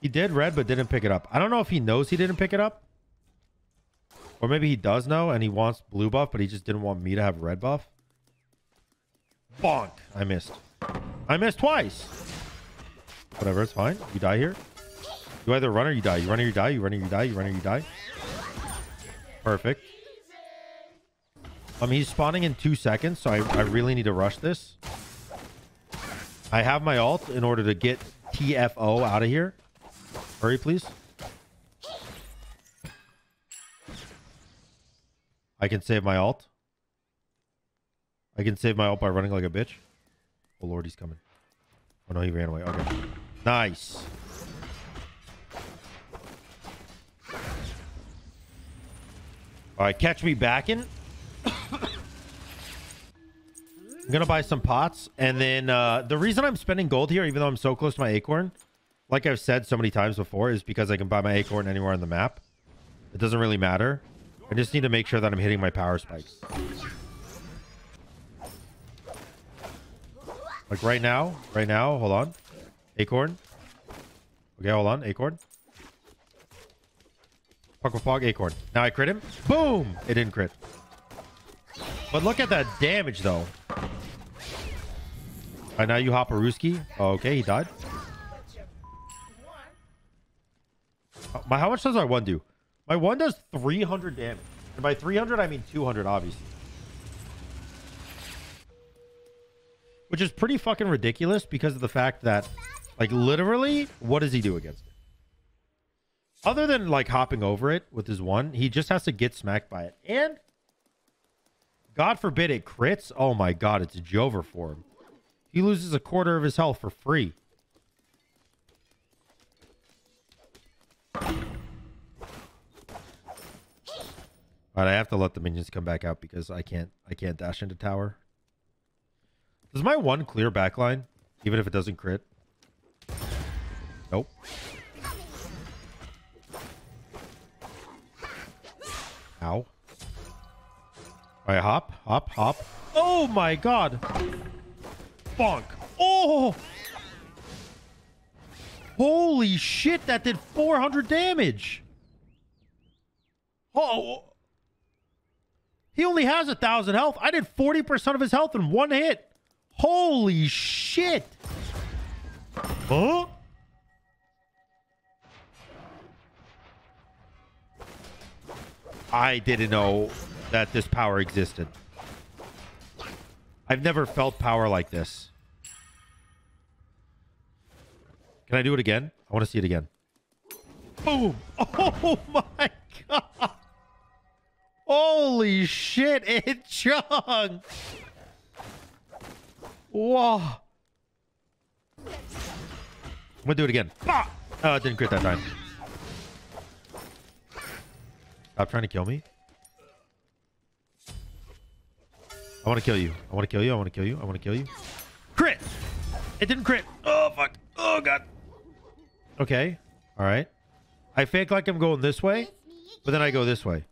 He did red, but didn't pick it up. I don't know if he knows he didn't pick it up. Or maybe he does know and he wants blue buff, but he just didn't want me to have red buff. Bonk! I missed. I missed twice! Whatever, it's fine. You die here. You either run or you die. You run or you die. You run or you die. You run or you die. Perfect. He's spawning in 2 seconds, so I really need to rush this. I have my ult in order to get TFO out of here. Hurry, please. I can save my ult. I can save my ult by running like a bitch. Oh lord, he's coming. Oh no, he ran away. Okay. Nice. Alright, catch me backing. I'm gonna buy some pots. And then the reason I'm spending gold here, even though I'm so close to my acorn, like I've said so many times before, is because I can buy my acorn anywhere on the map. It doesn't really matter. I just need to make sure that I'm hitting my power spikes. Like right now, hold on. Acorn. Okay, hold on, acorn. Pog, acorn. Now I crit him. Boom! It didn't crit. But look at that damage, though. Alright, now you hop a Rooski. Okay, he died. How much does my one do? My one does 300 damage. And by 300, I mean 200, obviously. Which is pretty fucking ridiculous because of the fact that, like, literally, what does he do against it? Other than, like, hopping over it with his one, he just has to get smacked by it. And, God forbid it crits. Oh my god, it's a Jover for him. He loses a quarter of his health for free. Alright, I have to let the minions come back out because I can't dash into tower. Does my one clear backline, even if it doesn't crit? Nope. Ow. Alright, hop. Oh my god! Bonk! Oh! Holy shit, that did 400 damage! Oh! He only has 1,000 health. I did 40% of his health in one hit. Holy shit. Huh? I didn't know that this power existed. I've never felt power like this. Can I do it again? I want to see it again. Boom. Oh my god. Holy shit, it chunked. Whoa. I'm gonna do it again. Ah! Oh, it didn't crit that time. Stop trying to kill me. I want to kill you. I want to kill you. I want to kill you. I want to kill you. Crit. It didn't crit. Oh, fuck. Oh, God. Okay. All right. I fake like I'm going this way, but then I go this way.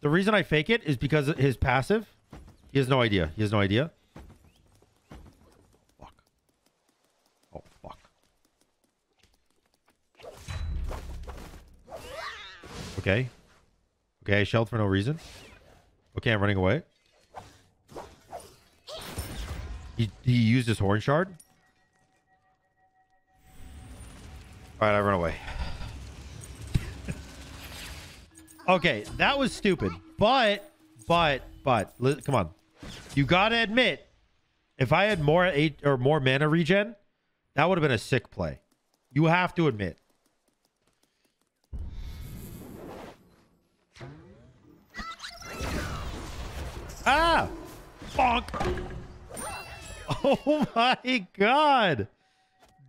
The reason I fake it is because of his passive. He has no idea. He has no idea. Fuck. Oh, fuck. Okay. Okay, I shelled for no reason. Okay, I'm running away. He used his horn shard. All right, I run away. Okay, that was stupid, but come on, you gotta admit, if I had more mana regen, that would have been a sick play. You have to admit. Ah, bonk! Oh my god,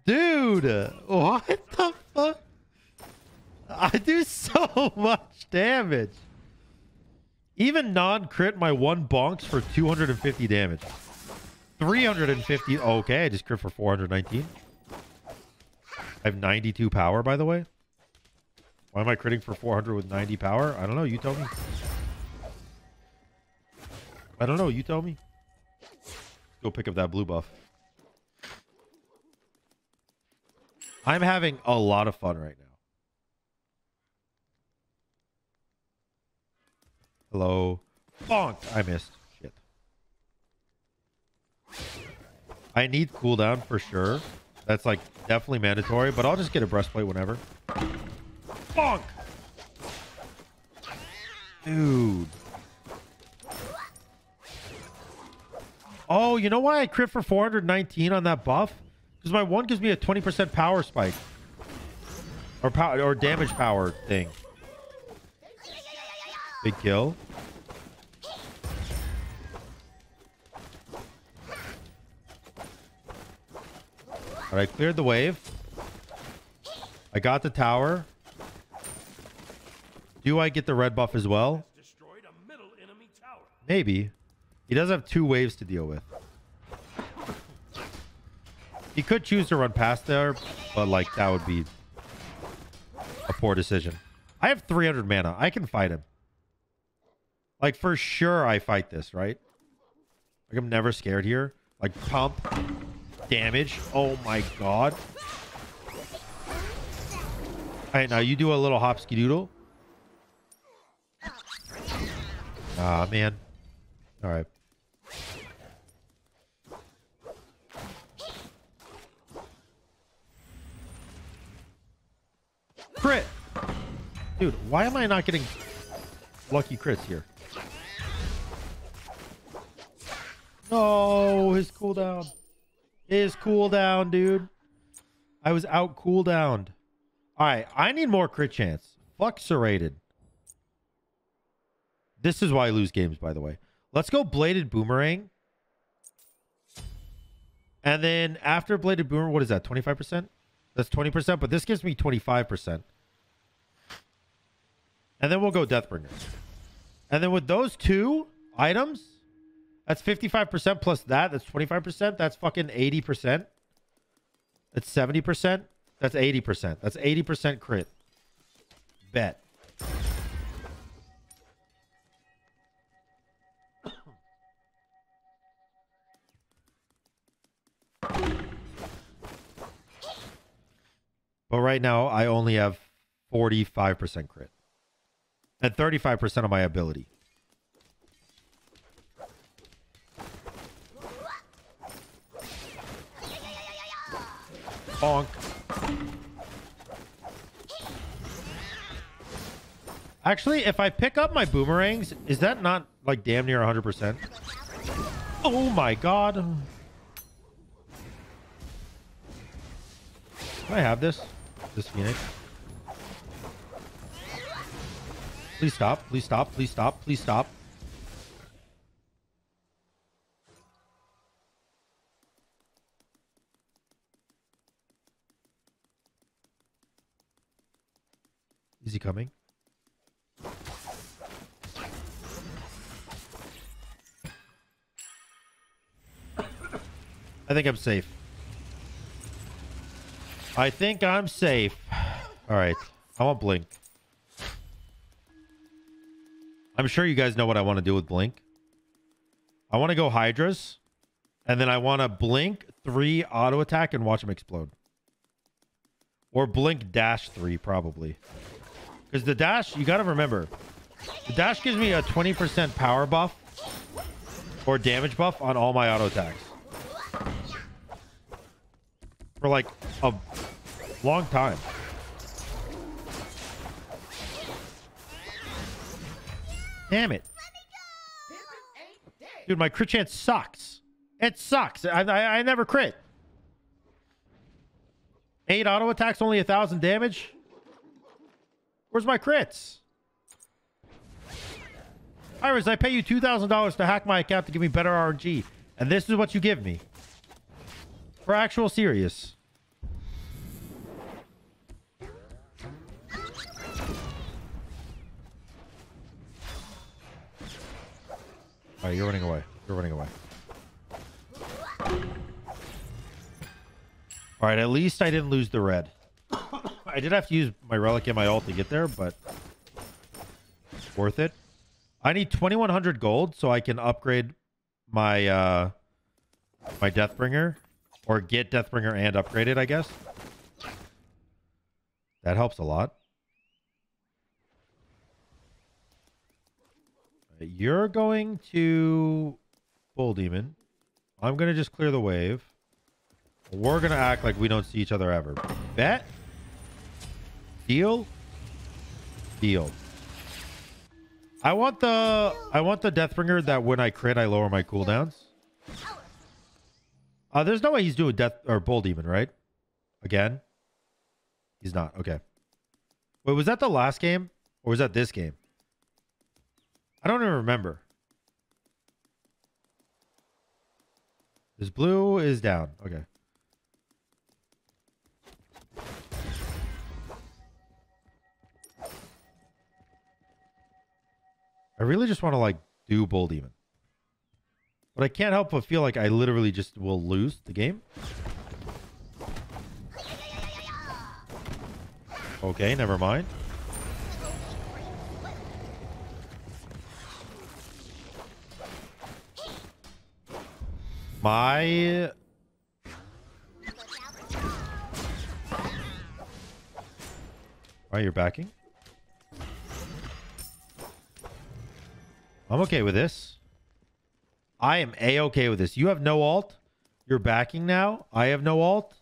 dude! What the fuck? I do so much damage. Even non-crit, my one bonks for 250 damage. 350. Okay, I just crit for 419. I have 92 power, by the way. Why am I critting for 400 with 90 power? I don't know. You tell me. I don't know. You tell me. Go pick up that blue buff. I'm having a lot of fun right now. Hello. Bonk! I missed. Shit. I need cooldown for sure. That's like definitely mandatory, but I'll just get a breastplate whenever. Bonk! Dude. Oh, you know why I crit for 419 on that buff? Because my one gives me a 20% power spike. Or power or damage power thing. Big kill. All right, cleared the wave. I got the tower. Do I get the red buff as well? Maybe. He does have two waves to deal with. He could choose to run past there, but like that would be a poor decision. I have 300 mana. I can fight him. Like, for sure I fight this, right? Like, I'm never scared here. Like, pump. Damage. Oh, my God. All right, now you do a little hopsky-doodle. Ah, man. All right. Crit. Dude, why am I not getting lucky crits here? No, his cooldown. His cooldown, dude. I was out cooldowned. Alright, I need more crit chance. Fuck Serrated. This is why I lose games, by the way. Let's go Bladed Boomerang. And then after Bladed Boomerang, what is that? 25%? That's 20%, but this gives me 25%. And then we'll go Deathbringer. And then with those two items... That's 55% plus that. That's 25%. That's fucking 80%. That's 70%. That's 80%. That's 80% crit. Bet. But right now, I only have 45% crit. And 35% of my ability. Bonk. Actually, if I pick up my boomerangs, is that not like damn near 100%? Oh my god. Can I have this? This Phoenix. Please stop. Please stop. Please stop. Please stop. Is he coming? I think I'm safe. I think I'm safe. All right. I want Blink. I'm sure you guys know what I want to do with Blink. I want to go Hydras. And then I want to Blink 3 auto attack and watch him explode. Or Blink dash 3 probably. Because the dash, you got to remember. The dash gives me a 20% power buff. Or damage buff on all my auto attacks. For like a long time. Damn it. Dude, my crit chance sucks. It sucks. I never crit. 8 auto attacks, only 1,000 damage. Where's my crits? Iris, I pay you $2,000 to hack my account to give me better RNG. And this is what you give me. For actual serious. Alright, you're running away. You're running away. Alright, at least I didn't lose the red. I did have to use my relic and my ult to get there, but it's worth it. I need 2,100 gold so I can upgrade my my Deathbringer. Or get Deathbringer and upgrade it, I guess. That helps a lot. You're going to Bull Demon. I'm going to just clear the wave. We're going to act like we don't see each other ever. Bet. Deal. Deal. I want the Deathbringer that when I crit, I lower my cooldowns. There's no way he's doing Death or Bull Demon, right? Again? He's not. Okay. Wait, was that the last game? Or was that this game? I don't even remember. This blue is down. Okay. I really just want to, like, do Bull Demon. But I can't help but feel like I literally just will lose the game. Okay, never mind. My... Alright, you're backing. I'm okay with this. I am A-okay with this. You have no alt. You're backing now. I have no alt.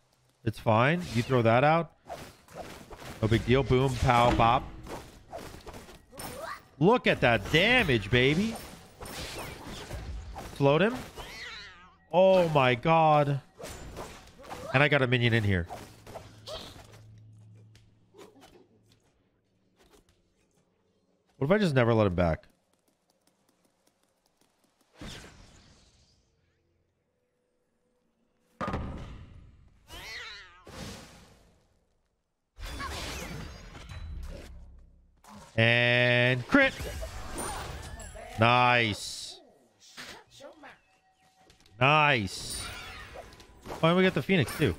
It's fine. You throw that out. No big deal. Boom, pow, bop. Look at that damage, baby. Float him. Oh my god. And I got a minion in here. What if I just never let him back? And crit. Nice. Nice. Why don't we get the Phoenix too?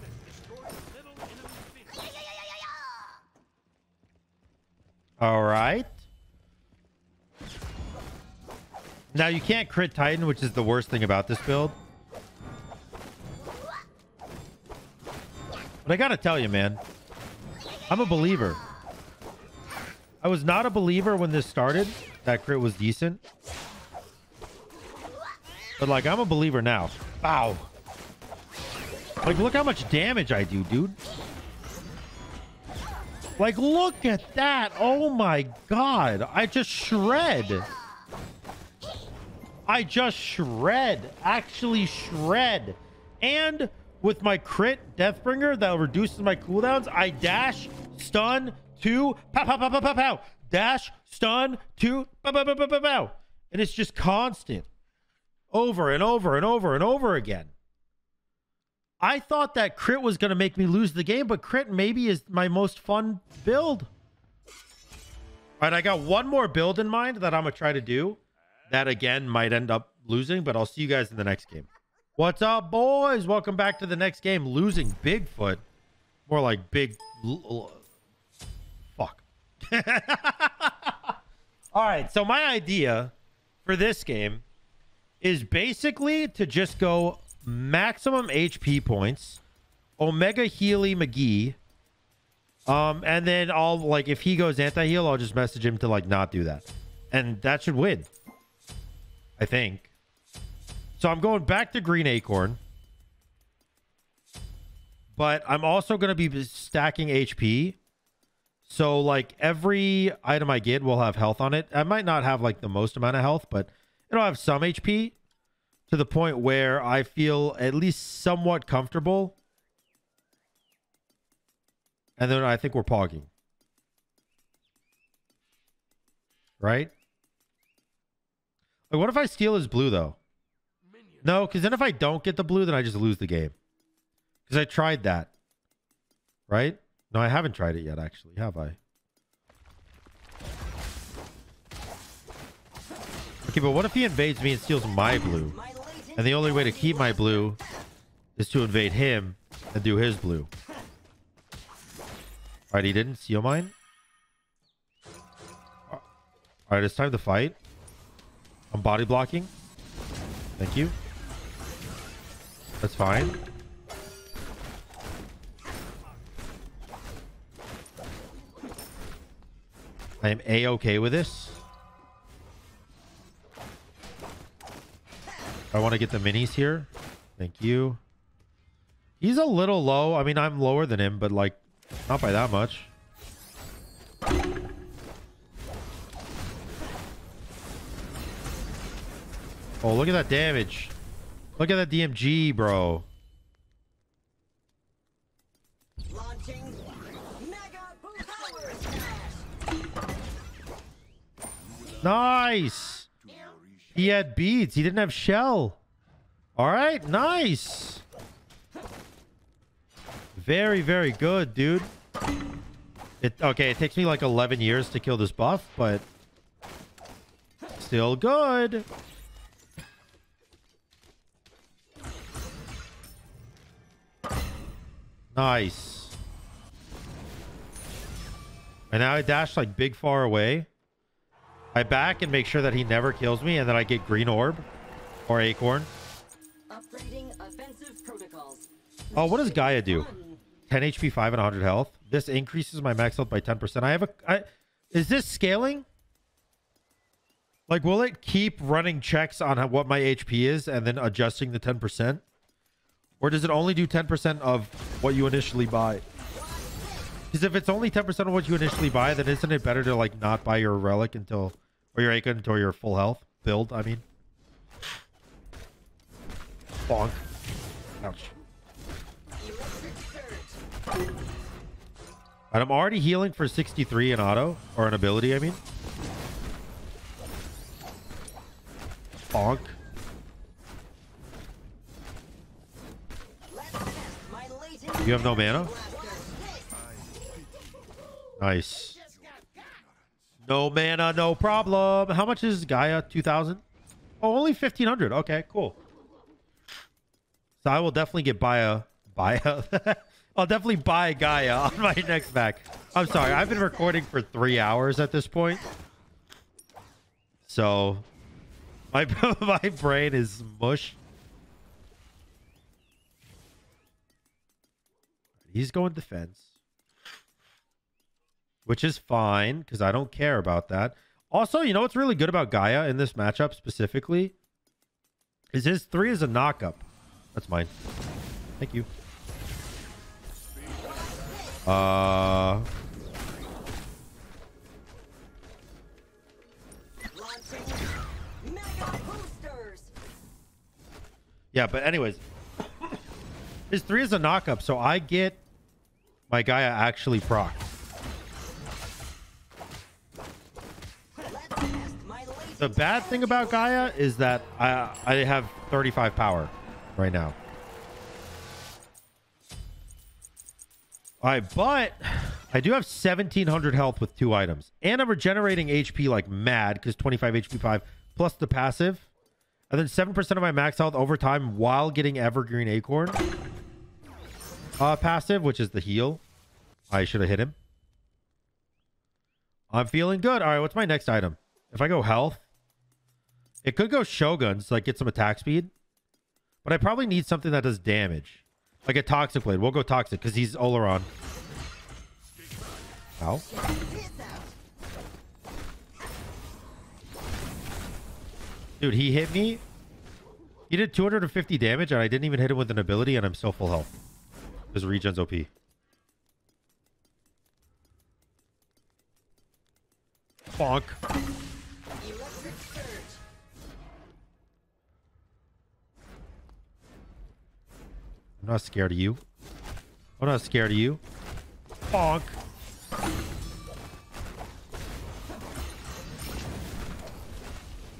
All right. Now you can't crit Titan, which is the worst thing about this build. But I gotta tell you, man, I'm a believer. I was not a believer when this started. That crit was decent. But, like, I'm a believer now. Wow. Like, look how much damage I do, dude. Like, look at that. Oh my god. I just shred. I just shred. Actually shred. And with my crit Deathbringer that reduces my cooldowns, I dash, stun, two, pow, pow, pow, pow, pow, pow. Dash, stun, two, pow, pow, pow, pow, pow, pow. And it's just constant. Over and over and over and over again. I thought that crit was going to make me lose the game, but crit maybe is my most fun build. All right, I got one more build in mind that I'm going to try to do. That, again, might end up losing, but I'll see you guys in the next game. What's up, boys? Welcome back to the next game. Losing Bigfoot. More like big... Fuck. All right, so my idea for this game is basically to just go... maximum HP points, Omega Healy McGee, and then I'll, like, if he goes anti-heal, I'll just message him to, like, not do that, and that should win, I think. So I'm going back to Green Acorn, but I'm also going to be stacking HP, so, like, every item I get will have health on it. I might not have, like, the most amount of health, but it'll have some HP. To the point where I feel at least somewhat comfortable. And then I think we're pogging. Right? Like, what if I steal his blue, though? No, because then if I don't get the blue, then I just lose the game. Because I tried that. Right? No, I haven't tried it yet, actually. Have I? Okay, but what if he invades me and steals my blue? And the only way to keep my blue is to invade him and do his blue. Alright, he didn't steal mine. Alright, it's time to fight. I'm body blocking. Thank you. That's fine. I am A-okay with this. I want to get the minis here. Thank you. He's a little low. I mean, I'm lower than him, but, like, not by that much. Oh, look at that damage. Look at that DMG, bro. Launching Mega Power Smash. Nice. He had beads. He didn't have shell. All right. Nice. Very, very good, dude. Okay, it takes me like 11 years to kill this buff, but still good. Nice. And now I dash like big far away. I back and make sure that he never kills me, and then I get green orb or acorn. Upgrading offensive protocols. Oh, what does Gaia do? 10 HP, 5 and 100 health. This increases my max health by 10%. I have a... is this scaling? Like, will it keep running checks on what my HP is and then adjusting the 10%? Or does it only do 10% of what you initially buy? Because if it's only 10% of what you initially buy, then isn't it better to, like, not buy your relic until, or your acorn until your full health build? I mean, bonk. Ouch. And I'm already healing for 63 in auto, or an ability, I mean. Bonk. You have no mana? Nice. No mana, no problem. How much is Gaia? 2,000? Oh, only 1,500. Okay, cool. So I will definitely get Gaia. I'll definitely buy Gaia on my next pack. I'm sorry. I've been recording for 3 hours at this point. So my brain is mush. He's going defense. Which is fine, because I don't care about that. Also, you know what's really good about Gaia in this matchup specifically? Is his 3 is a knock-up. That's mine. Thank you. Yeah, but anyways, his 3 is a knock-up, so I get my Gaia actually proc. The bad thing about Gaia is that I have 35 power right now. Alright, but I do have 1,700 health with 2 items. And I'm regenerating HP like mad, because 25 HP 5 plus the passive. And then 7% of my max health over time while getting Evergreen Acorn passive, which is the heal. I should have hit him. I'm feeling good. All right, what's my next item? If I go health, it could go Shoguns, like get some attack speed. But I probably need something that does damage. Like a Toxic Blade. We'll go Toxic because he's Oleron. Ow. Dude, he hit me. He did 250 damage, and I didn't even hit him with an ability, and I'm still full health. His regen's OP. Bonk. I'm not scared of you. I'm not scared of you. Bonk.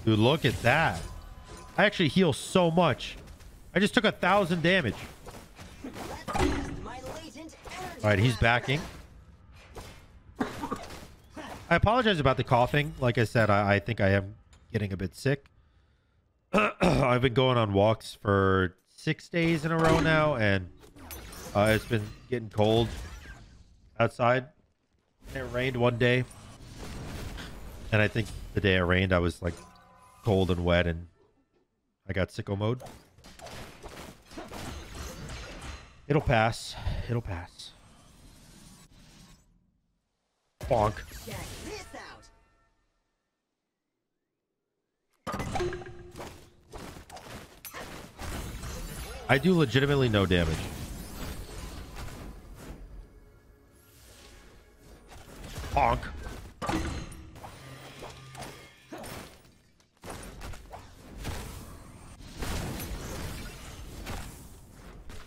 Dude, look at that. I actually heal so much. I just took 1,000 damage. Alright, he's backing. I apologize about the coughing. Like I said, I think I am getting a bit sick. I've been going on walks for 6 days in a row now, and it's been getting cold outside. It rained one day, and I think the day it rained, I was like cold and wet, and I got sicko mode. It'll pass. It'll pass. Bonk. Check this out. I do legitimately no damage. Bonk.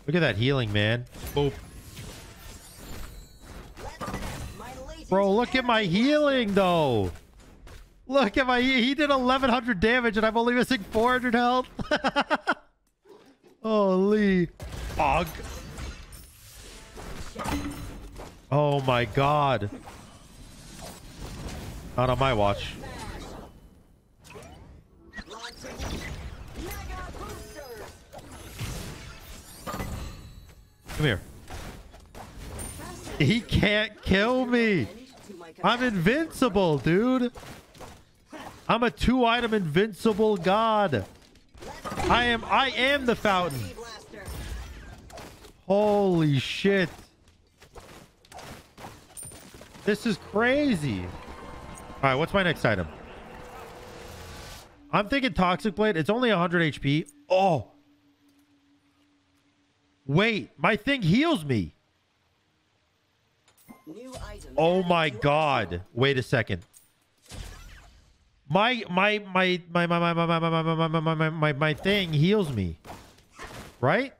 Look at that healing, man. Boop. Bro, look at my healing, though. Look at my... He did 1,100 damage, and I'm only missing 400 health. Holy... Bog. Oh, my God. Not on my watch. Come here. He can't kill me. I'm invincible, dude. I'm a 2-item invincible god. I am the fountain. Holy shit. This is crazy. All right, what's my next item? I'm thinking Toxic Blade. It's only 100 HP. Oh. Wait, my thing heals me. New item. Oh my God. Wait a second. My thing heals me. Right?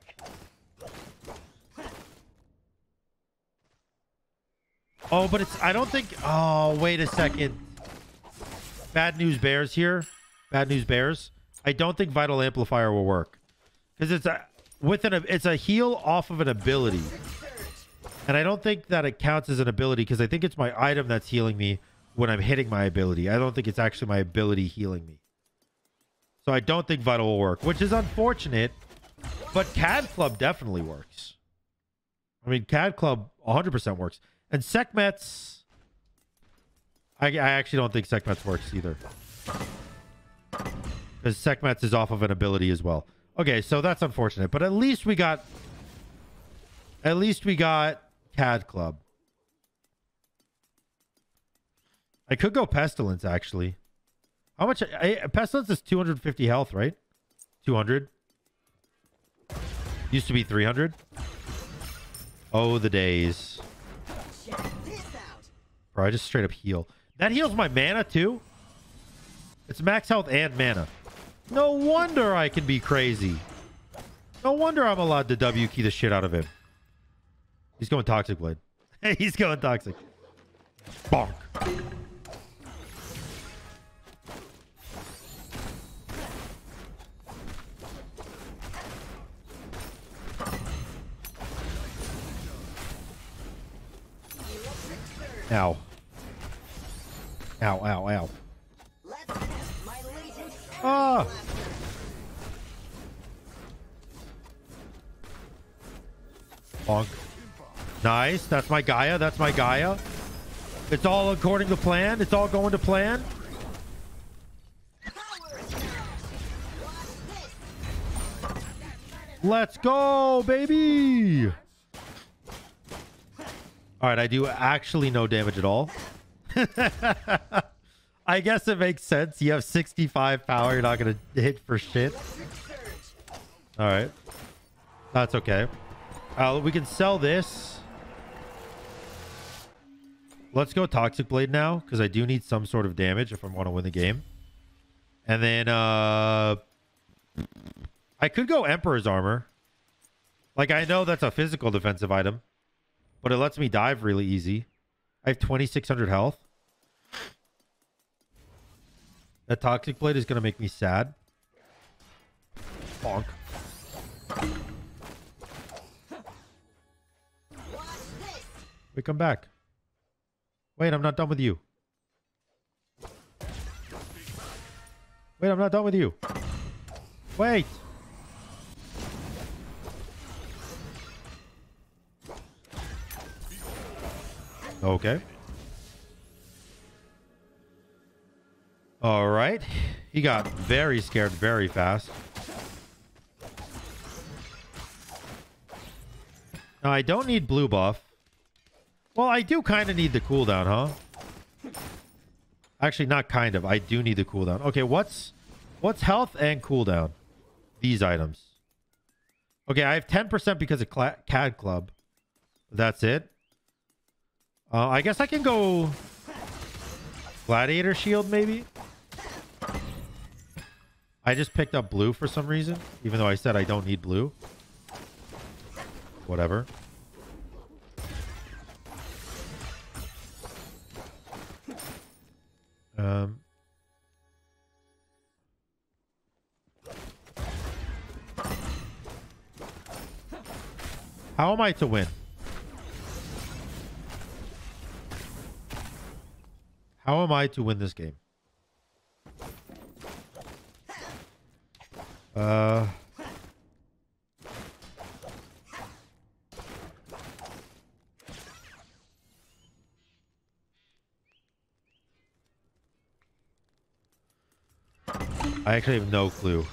Oh, but it's, I don't think, oh, wait a second. Bad news bears here. Bad news bears. I don't think Vital Amplifier will work. Because it's a it's a heal off of an ability, and I don't think that it counts as an ability because I think it's my item that's healing me when I'm hitting my ability. I don't think it's actually my ability healing me, so I don't think Vital will work, which is unfortunate. But Cad Club definitely works. I mean, Cad Club 100% works, and Sekhmet's. I actually don't think Sekhmet's works either, because Sekhmet's is off of an ability as well. Okay, so that's unfortunate, but at least we got Cad Club. I could go Pestilence actually. How much? Pestilence is 250 health, right? 200. Used to be 300. Oh, the days. Bro, I just straight up heal. That heals my mana too. It's max health and mana. No wonder I can be crazy. No wonder I'm allowed to W key the shit out of him. He's going Toxic Blade. He's going Toxic. Bonk. Ow. Ow, ow, ow. Ah! Bonk. Nice. That's my Gaia. That's my Gaia. It's all according to plan. It's all going to plan. Let's go, baby! Alright, I do actually no damage at all. I guess it makes sense. You have 65 power. You're not going to hit for shit. Alright. That's okay. We can sell this. Let's go Toxic Blade now, because I do need some sort of damage if I want to win the game. And then, I could go Emperor's Armor. Like, I know that's a physical defensive item, but it lets me dive really easy. I have 2,600 health. That Toxic Blade is going to make me sad. Bonk. Wait, come back. Wait, I'm not done with you. Wait, I'm not done with you. Wait. Okay. All right. He got very scared very fast. Now, I don't need blue buff. Well, I do kind of need the cooldown, huh? Actually, not kind of. I do need the cooldown. Okay, what's health and cooldown? These items. Okay, I have 10% because of Cad Club. That's it. I guess I can go Gladiator Shield, maybe? I just picked up blue for some reason, even though I said I don't need blue. Whatever. How am I to win? How am I to win this game? I actually have no clue.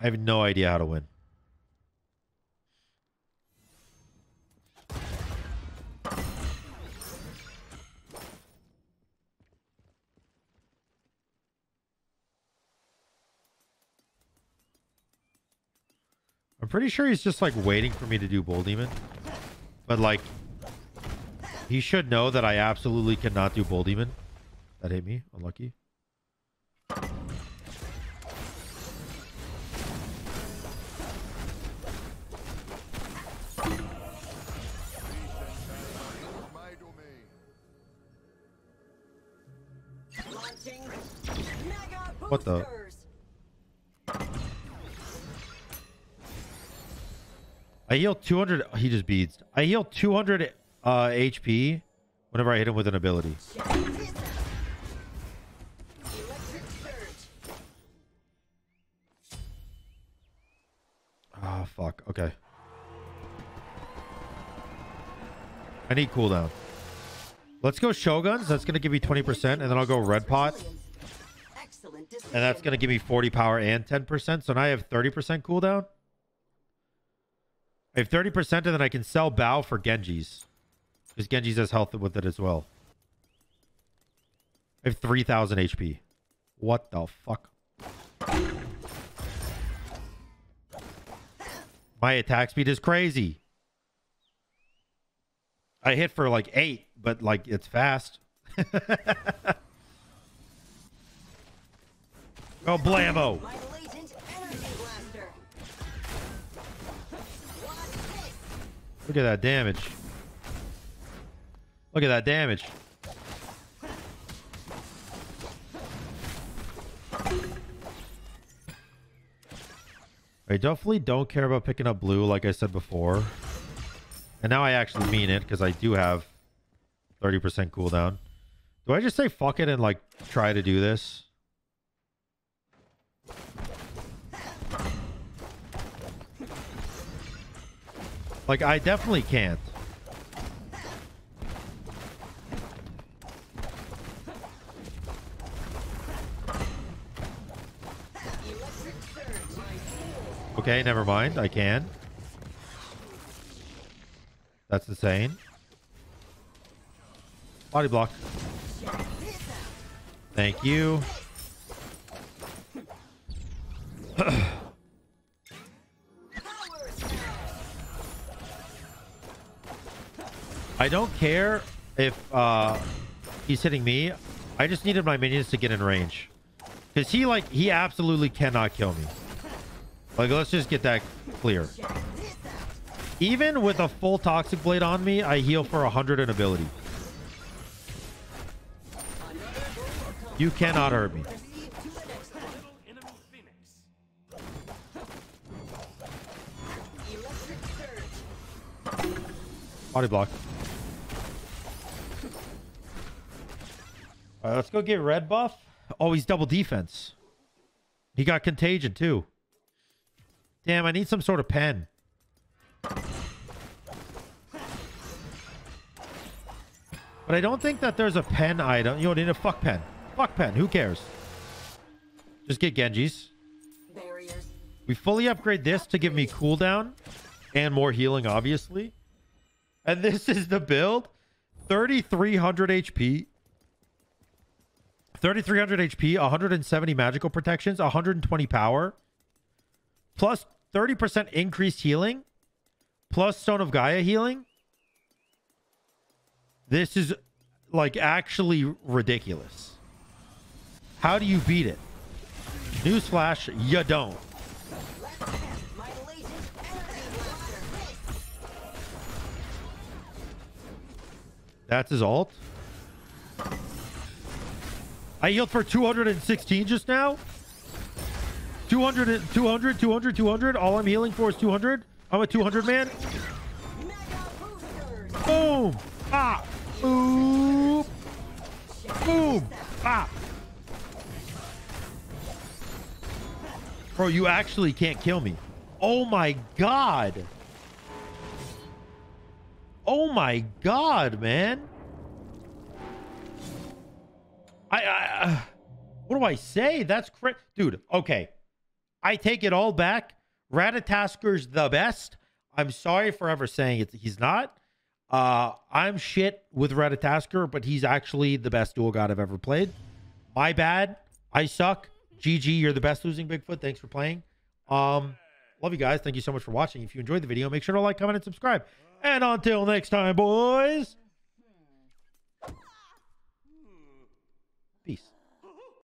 I have no idea how to win. I'm pretty sure he's just like waiting for me to do Bull Demon. But like, he should know that I absolutely cannot do Bull Demon. That hit me. Unlucky. What the? I heal 200. He just beads. I heal 200 HP whenever I hit him with an ability. Ah, oh, fuck. Okay. I need cooldown. Let's go Shoguns. That's going to give me 20%. And then I'll go Red Pot. And that's going to give me 40 power and 10%. So now I have 30% cooldown. I have 30% and then I can sell Bao for Genji's. Because Genji's has health with it as well. I have 3,000 HP. What the fuck? My attack speed is crazy. I hit for like 8, but like it's fast. Oh, blammo! My latent energy blaster. Look at that damage. Look at that damage. I definitely don't care about picking up blue, like I said before. And now I actually mean it, because I do have 30% cooldown. Do I just say fuck it and like try to do this? Like, I definitely can't. Okay, never mind. I can. That's insane. Body block. Thank you. I don't care if he's hitting me. I just needed my minions to get in range, because he absolutely cannot kill me. Like, let's just get that clear. Even with a full Toxic Blade on me, I heal for 100 in ability. You cannot hurt me. Body block. All right, let's go get red buff. Oh, he's double defense. He got contagion too. Damn, I need some sort of pen. But I don't think that there's a pen item. You don't need a fuck pen. Fuck pen. Who cares? Just get Genji's. We fully upgrade this to give me cooldown and more healing, obviously. And this is the build. 3,300 HP. 3,300 HP, 170 magical protections, 120 power, plus 30% increased healing, plus Stone of Gaia healing. This is, like, actually ridiculous. How do you beat it? Newsflash, you don't. That's his ult. I healed for 216 just now. 200. All I'm healing for is 200. I'm a 200 man. Boom. Ah. Boom. Boom. Ah. Bro, you actually can't kill me. Oh my god. Oh my god, man. I what do I say? That's crazy. Dude, okay. I take it all back. Ratatoskr the best. I'm sorry for ever saying it. He's not. I'm shit with Ratatoskr, but he's actually the best duel god I've ever played. My bad. I suck. GG, you're the best losing Bigfoot. Thanks for playing. Love you guys. Thank you so much for watching. If you enjoyed the video, make sure to like, comment, and subscribe. And until next time, boys. Peace.